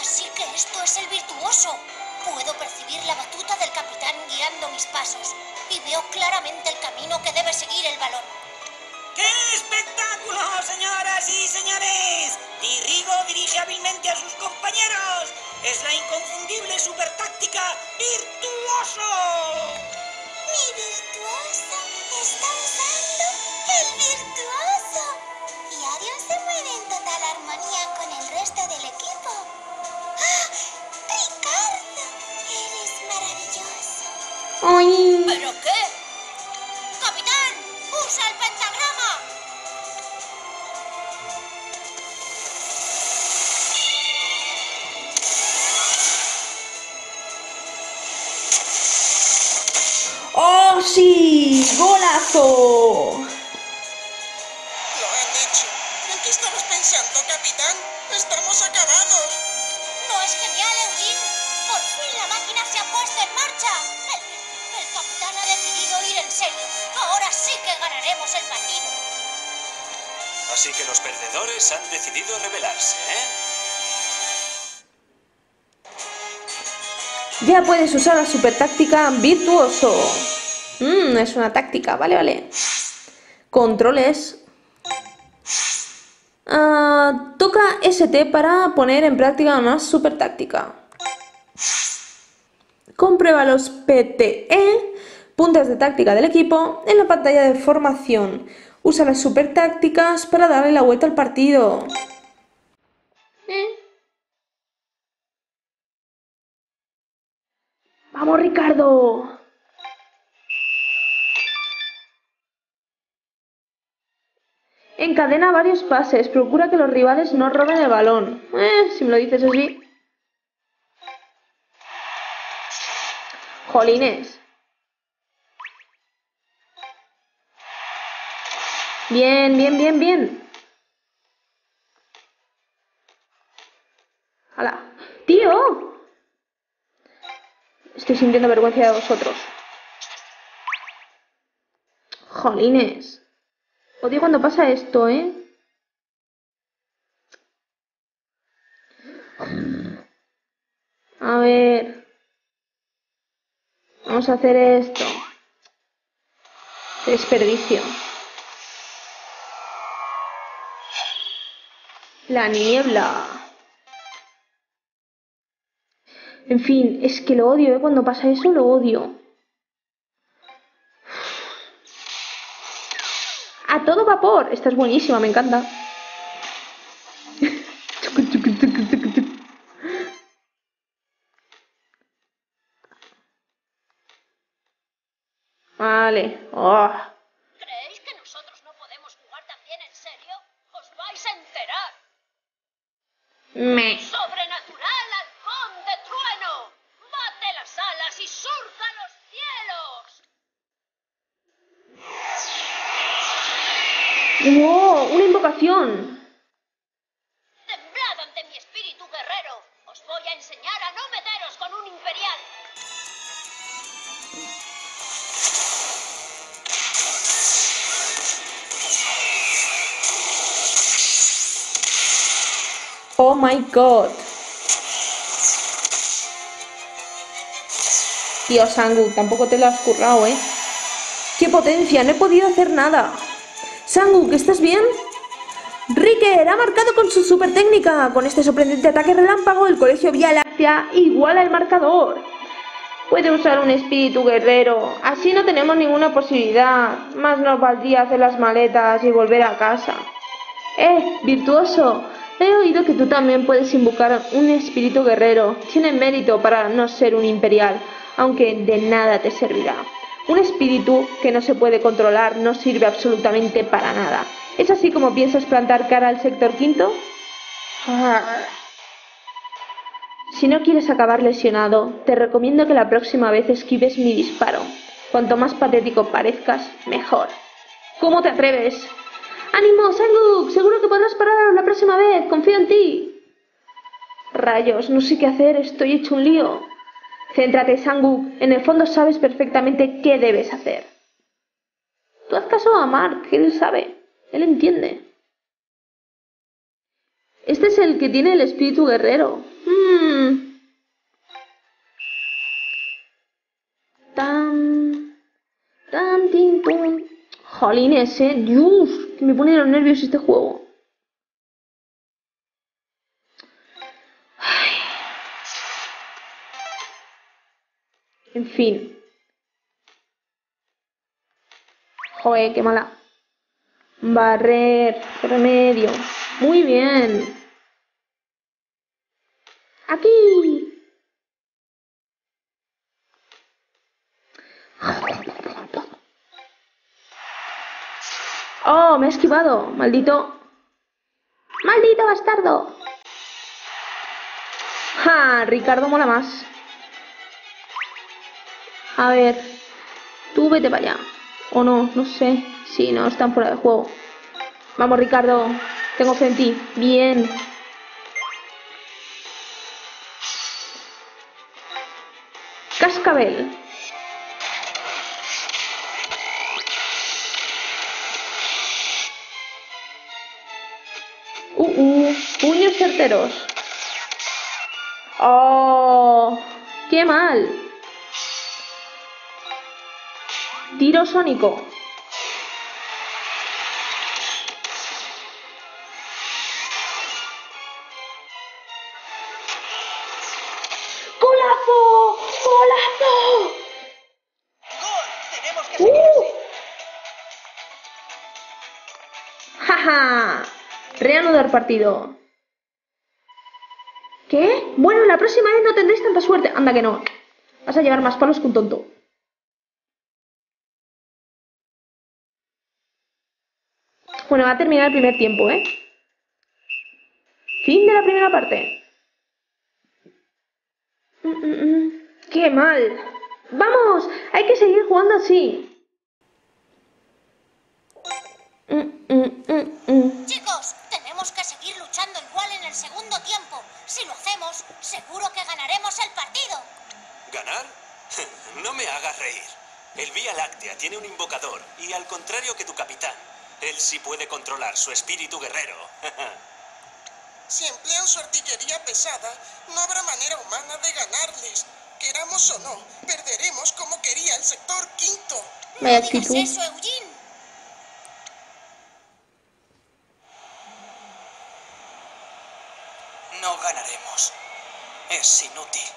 Así que esto es el virtuoso. Puedo percibir la batuta del capitán guiando mis pasos y veo claramente el camino que debe seguir el balón. ¡Qué espectáculo, señoras y señores! Di Rigo dirige hábilmente a sus compañeros. Es la inconfundible supertáctica virtuoso. Mi virtuoso está usando el virtuoso. Y Arion se mueve en total armonía con el resto del equipo. Ay. ¿Pero qué? ¡Capitán! ¡Usa el pentagrama! ¡Oh, sí! ¡Golazo! Lo han hecho. ¿En qué estamos pensando, capitán? ¡Estamos acabados! ¡No es genial, Eugene! ¡Por fin la máquina se ha puesto en marcha! Ahora sí que ganaremos el partido. Así que los perdedores han decidido rebelarse, ¿eh? Ya puedes usar la super táctica virtuoso. Es una táctica, vale, vale. Controles. Toca ST para poner en práctica una super táctica. Comprueba los PTE. Puntas de táctica del equipo en la pantalla de formación. Usa las super tácticas para darle la vuelta al partido. ¡Vamos, Ricardo! Encadena varios pases. Procura que los rivales no roben el balón. Si me lo dices así. Jolines. Bien, bien, bien, bien. ¡Hala! ¡Tío! Estoy sintiendo vergüenza de vosotros. ¡Jolines! Odio cuando pasa esto, ¿eh? A ver. Vamos a hacer esto. Desperdicio. La niebla. En fin, es que lo odio, ¿eh? Cuando pasa eso lo odio. A todo vapor. Esta es buenísima, me encanta. Vale. Oh. ¿Creéis que nosotros no podemos jugar también en serio? ¡Os vais a enterar! Me. ¡Sobrenatural halcón de trueno! ¡Bate las alas y surca los cielos! ¡Wow! ¡Una invocación! Temblad ante mi espíritu guerrero. Os voy a enseñar a no meteros con un imperial. Oh my god. Tío Sanguk, tampoco te lo has currado, ¿eh? ¡Qué potencia! No he podido hacer nada. Sanguk, ¿estás bien? Riker ha marcado con su super técnica. Con este sorprendente ataque relámpago, el colegio Vía Láctea iguala el marcador. Puede usar un espíritu guerrero. Así no tenemos ninguna posibilidad. Más nos valdría hacer las maletas y volver a casa. Virtuoso. He oído que tú también puedes invocar un espíritu guerrero. Tiene mérito para no ser un imperial, aunque de nada te servirá. Un espíritu que no se puede controlar no sirve absolutamente para nada. ¿Es así como piensas plantar cara al sector quinto? Si no quieres acabar lesionado, te recomiendo que la próxima vez esquives mi disparo. Cuanto más patético parezcas, mejor. ¿Cómo te atreves? ¡Ánimo, Sanguk! Seguro que podrás parar la próxima vez. Confío en ti. Rayos, no sé qué hacer. Estoy hecho un lío. Céntrate, Sanguk. En el fondo sabes perfectamente qué debes hacer. Tú haz caso a Mark. Él sabe. Él entiende. Este es el que tiene el espíritu guerrero. Jolines, Dios, que me pone de los nervios este juego. Ay. En fin. Joder, qué mala. Barrer, qué remedio. Muy bien. Aquí. ¡Oh! Me ha esquivado. ¡Maldito! ¡Maldito bastardo! ¡Ja! Ricardo mola más. A ver. Tú vete para allá. O no, no sé. Sí, no, están fuera de juego. Vamos, Ricardo. Tengo fe en ti. Bien. Cascabel. Puños certeros. ¡Oh! ¡Qué mal! Tiro sónico. ¡Golazo! ¡Golazo! ¡Gol! ¡Tenemos que seguir así! ¡Jaja! Reanudar partido. ¿Qué? Bueno, la próxima vez no tendréis tanta suerte. Anda que no. Vas a llevar más palos que un tonto. Bueno, va a terminar el primer tiempo, ¿eh? Fin de la primera parte. ¡Qué mal! ¡Vamos! Hay que seguir jugando así. Chicos, tenemos que seguir luchando igual en el segundo tiempo. Si lo hacemos, seguro que ganaremos el partido. ¿Ganar? No me hagas reír. El Vía Láctea tiene un invocador y al contrario que tu capitán, él sí puede controlar su espíritu guerrero. Si emplean su artillería pesada, no habrá manera humana de ganarles. Queramos o no, perderemos como quería el sector quinto. No digas eso, Eugene. No ganaremos. Es inútil.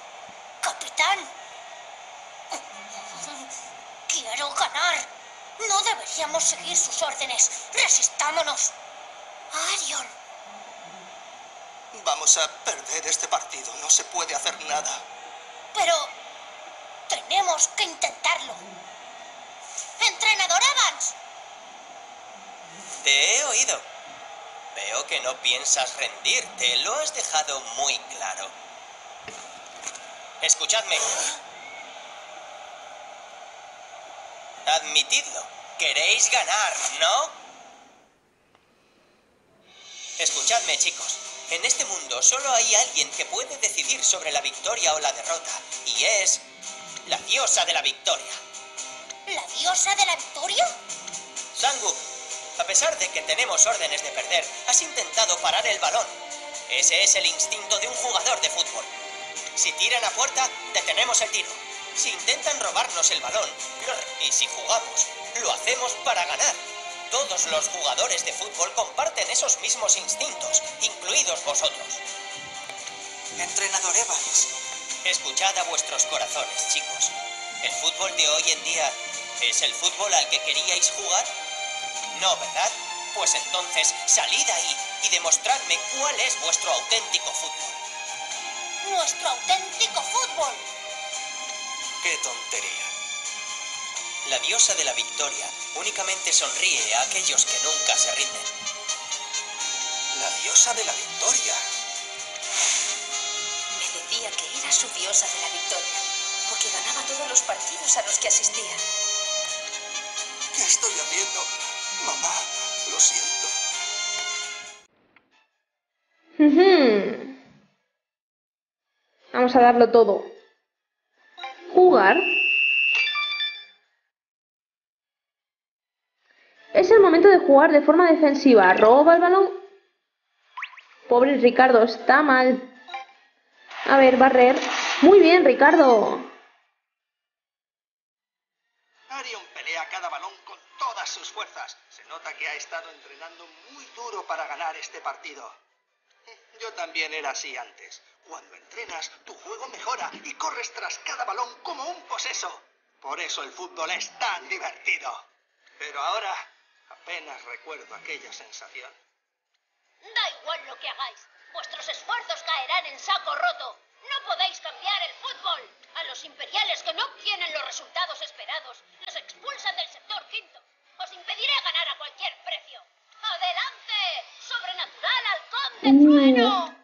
Capitán. Quiero ganar. No deberíamos seguir sus órdenes. Resistámonos. Arion. Vamos a perder este partido. No se puede hacer nada. Pero tenemos que intentarlo. ¡Entrenador Evans! Te he oído. Veo que no piensas rendirte. Lo has dejado muy claro. Escuchadme. Admitidlo. Queréis ganar, ¿no? Escuchadme, chicos. En este mundo solo hay alguien que puede decidir sobre la victoria o la derrota, y es la diosa de la victoria. ¿La diosa de la victoria? Sanguk, a pesar de que tenemos órdenes de perder, has intentado parar el balón. Ese es el instinto de un jugador de fútbol. Si tiran a puerta, detenemos el tiro. Si intentan robarnos el balón, y si jugamos, lo hacemos para ganar. Todos los jugadores de fútbol comparten esos mismos instintos, incluidos vosotros. Entrenador Evans. Escuchad a vuestros corazones, chicos. ¿El fútbol de hoy en día es el fútbol al que queríais jugar? No, ¿verdad? Pues entonces salid ahí y demostradme cuál es vuestro auténtico fútbol. ¡Nuestro auténtico fútbol! ¡Qué tontería! La diosa de la victoria únicamente sonríe a aquellos que nunca se rinden. La diosa de la victoria. Me decía que era su diosa de la victoria, porque ganaba todos los partidos a los que asistía. ¿Qué estoy haciendo? Mamá, lo siento. Vamos a darlo todo. Jugar. Es el momento de jugar de forma defensiva. Roba el balón. Pobre Ricardo, está mal. A ver, barrer. Muy bien, Ricardo. Arion pelea cada balón con todas sus fuerzas. Se nota que ha estado entrenando muy duro para ganar este partido. Yo también era así antes. Cuando entrenas, tu juego mejora y corres tras cada balón como un poseso. Por eso el fútbol es tan divertido. Pero ahora... apenas recuerdo aquella sensación. Da igual lo que hagáis. Vuestros esfuerzos caerán en saco roto. No podéis cambiar el fútbol. A los imperiales que no obtienen los resultados esperados, los expulsan del sector quinto. Os impediré ganar a cualquier precio. ¡Adelante! ¡Sobrenatural halcón de trueno!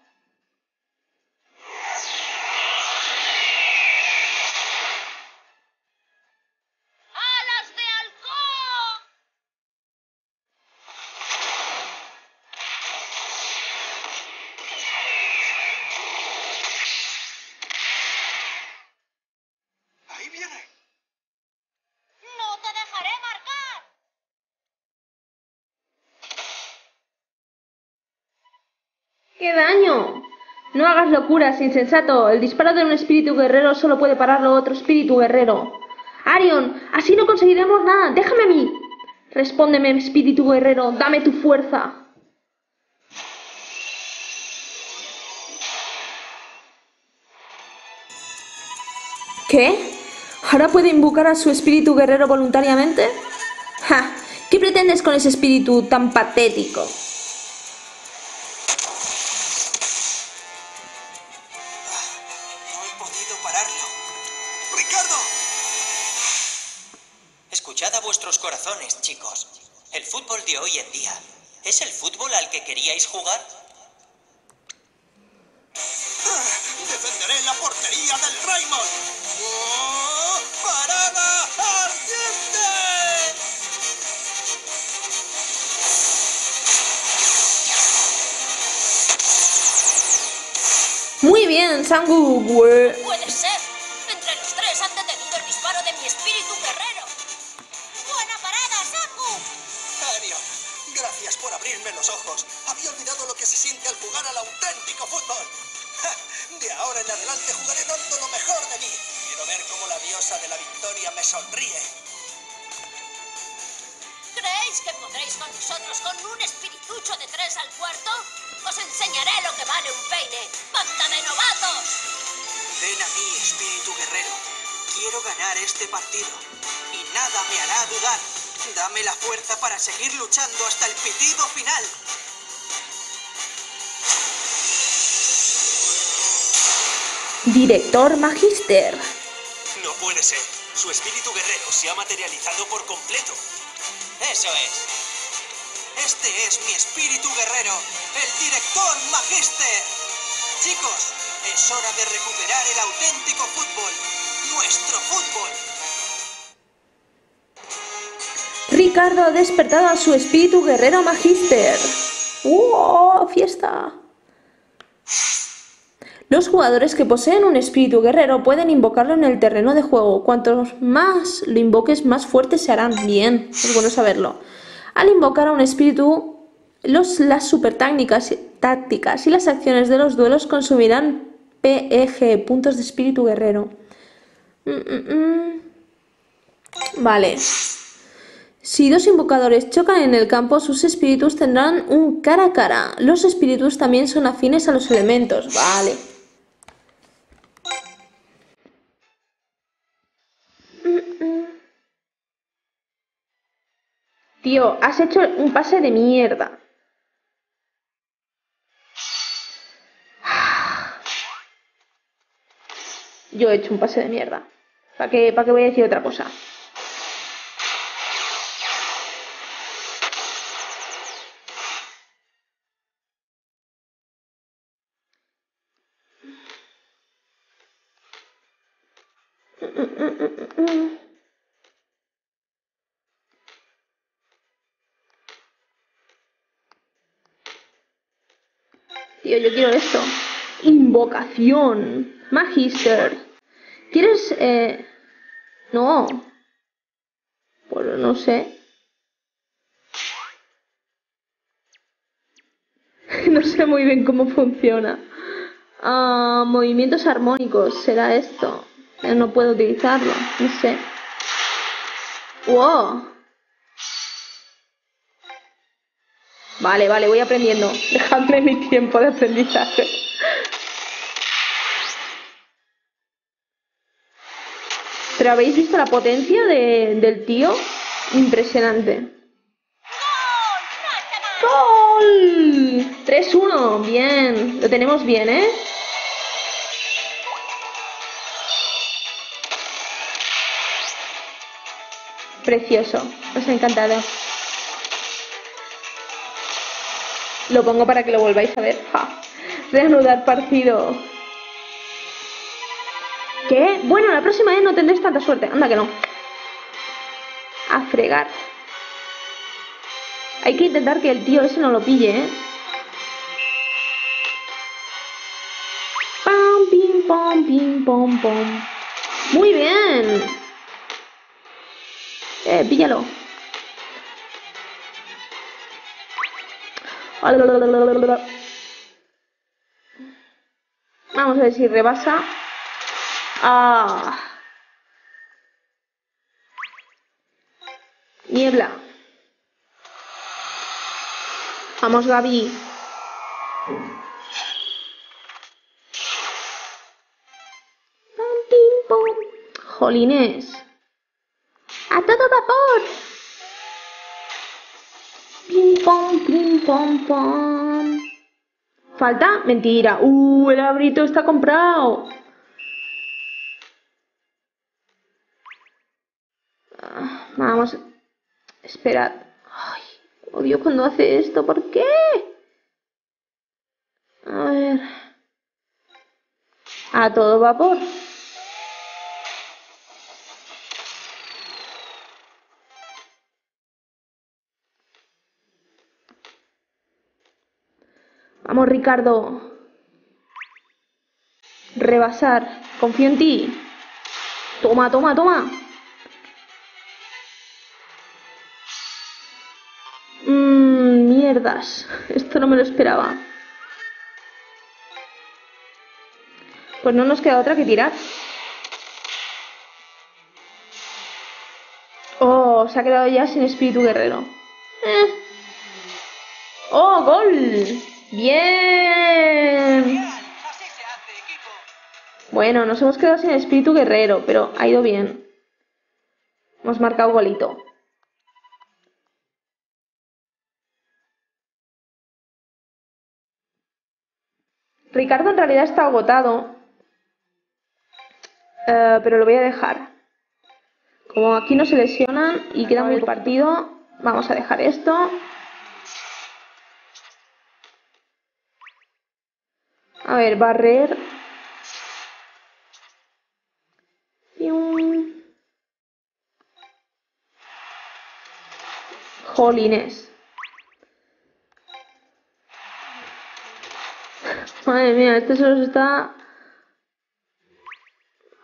¡Qué daño! No hagas locuras, insensato. El disparo de un espíritu guerrero solo puede pararlo otro espíritu guerrero. Arion, así no conseguiremos nada. ¡Déjame a mí! Respóndeme, espíritu guerrero. Dame tu fuerza. ¿Qué? ¿Ahora puede invocar a su espíritu guerrero voluntariamente? ¡Ja! ¿Qué pretendes con ese espíritu tan patético? Chicos, el fútbol de hoy en día, ¿es el fútbol al que queríais jugar? ¡Defenderé la portería del Raimon! ¡Oh, parada ardiente! Muy bien, Sanguk. Puede ser. Entre los tres han detenido el disparo de mi espíritu guerrero. Gracias por abrirme los ojos. Había olvidado lo que se siente al jugar al auténtico fútbol. De ahora en adelante jugaré dando lo mejor de mí. Quiero ver cómo la diosa de la victoria me sonríe. ¿Creéis que podréis con nosotros con un espiritucho de 3 al cuarto? Os enseñaré lo que vale un peine. ¡Banda de novatos! Ven a mí, espíritu guerrero. Quiero ganar este partido. Y nada me hará dudar. Dame la fuerza para seguir luchando hasta el pitido final. Director Magister. No puede ser. Su espíritu guerrero se ha materializado por completo. Eso es. Este es mi espíritu guerrero, el Director Magister. Chicos, es hora de recuperar el auténtico fútbol, nuestro fútbol. Ricardo ha despertado a su espíritu guerrero Magister. ¡Wow! ¡Fiesta! Los jugadores que poseen un espíritu guerrero pueden invocarlo en el terreno de juego. Cuantos más lo invoques, más fuertes se harán. Bien, es bueno saberlo. Al invocar a un espíritu, las super tácticas y las acciones de los duelos consumirán PEG, puntos de espíritu guerrero. Vale. Si dos invocadores chocan en el campo, sus espíritus tendrán un cara a cara. Los espíritus también son afines a los elementos. Vale. Tío, has hecho un pase de mierda. Yo he hecho un pase de mierda. ¿Para qué voy a decir otra cosa? Tío, yo quiero esto. Invocación Magister. ¿Quieres? No. Pues no sé. No sé muy bien cómo funciona. Movimientos armónicos. ¿Será esto? No puedo utilizarlo. No sé. ¡Wow! Vale, vale, voy aprendiendo. Dejadme mi tiempo de aprendizaje. ¿Pero habéis visto la potencia del tío? Impresionante. ¡Gol! 3-1. Bien. Lo tenemos bien, ¿eh? Precioso. Os ha encantado. Lo pongo para que lo volváis a ver. Ja. Reanudar partido. ¿Qué? Bueno, la próxima vez no tendréis tanta suerte. Anda que no. A fregar. Hay que intentar que el tío ese no lo pille, ¿eh? Pam, pim, pom, pim, pom, pom. Muy bien. Píllalo. Vamos a ver si rebasa. Ah. Niebla. Vamos, Gaby. Jolines. A todo vapor. Pim, pom, pim, pom, pom. ¿Falta? Mentira. El abrito está comprado. Vamos. Esperad. Ay, odio cuando hace esto. ¿Por qué? A ver. A todo vapor. Vamos, Ricardo. Rebasar. Confío en ti. Toma, toma, toma. Mierdas. Esto no me lo esperaba. Pues no nos queda otra que tirar. Oh, se ha quedado ya sin espíritu guerrero. Oh, gol. Bien. Bueno, nos hemos quedado sin espíritu guerrero, pero ha ido bien. Hemos marcado golito. Ricardo en realidad está agotado, pero lo voy a dejar. Como aquí no se lesionan y queda muy el partido, vamos a dejar esto. A ver, barrer. Jolines. Madre mía, este solo se está...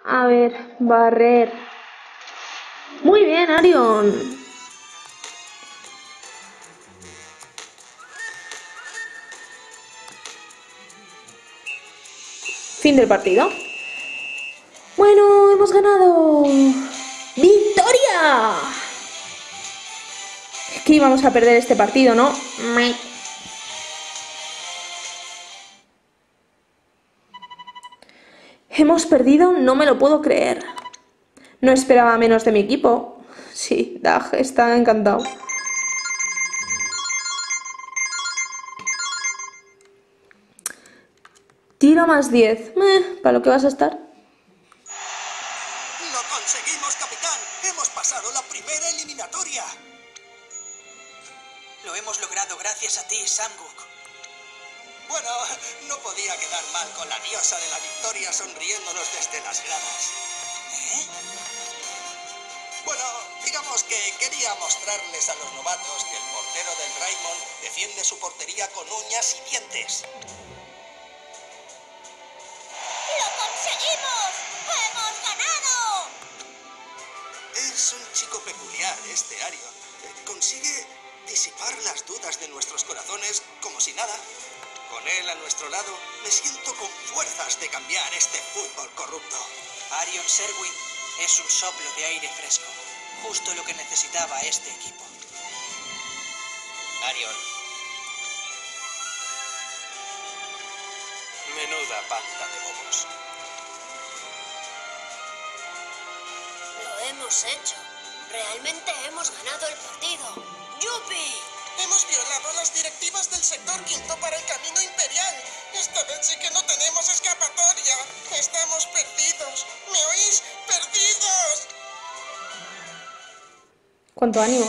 A ver, barrer. Muy bien, Arion. Fin del partido. Bueno, hemos ganado. ¡Victoria! Es que íbamos a perder este partido, ¿no? Hemos perdido, no me lo puedo creer. No esperaba menos de mi equipo. Sí, Dag está encantado. Tiro más 10. ¿Para lo que vas a estar? Lo conseguimos, capitán. Hemos pasado la primera eliminatoria. Lo hemos logrado gracias a ti, Sanguk. Bueno, no podía quedar mal con la diosa de la victoria sonriéndonos desde las gradas. ¿Eh? Bueno, digamos que quería mostrarles a los novatos que el portero del Raimon defiende su portería con uñas y dientes. ¡Lo conseguimos! ¡Hemos ganado! Es un chico peculiar este Arion. Consigue disipar las dudas de nuestros corazones como si nada. Con él a nuestro lado, me siento con fuerzas de cambiar este fútbol corrupto. Arion Serwin es un soplo de aire fresco. Justo lo que necesitaba este equipo. Arion. Menuda panda de bobos. Lo hemos hecho. Realmente hemos ganado el partido. ¡Yupi! Hemos violado las directivas del Sector Quinto para el Camino Imperial. Esta vez sí que no tenemos escapatoria. Estamos perdidos. ¿Me oís? ¡Perdidos! ¿Cuánto ánimo?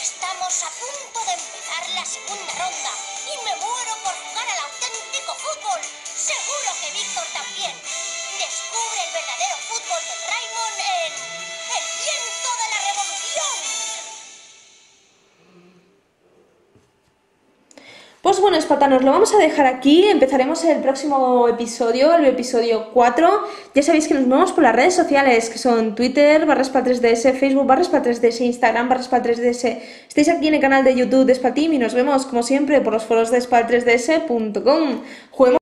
Estamos a punto de empezar la segunda ronda. Y me muero por jugar al auténtico fútbol. Seguro que Víctor también. Descubre el verdadero fútbol del Raimon en... El viento de la revolución. Pues bueno, espartanos, lo vamos a dejar aquí. Empezaremos el próximo episodio, el episodio 4. Ya sabéis que nos vemos por las redes sociales, que son Twitter, /espal3ds, Facebook, /espal3ds, Instagram, /espal3ds. Estáis aquí en el canal de YouTube de Espatim y nos vemos, como siempre, por los foros de espal3ds.com. Juguemos.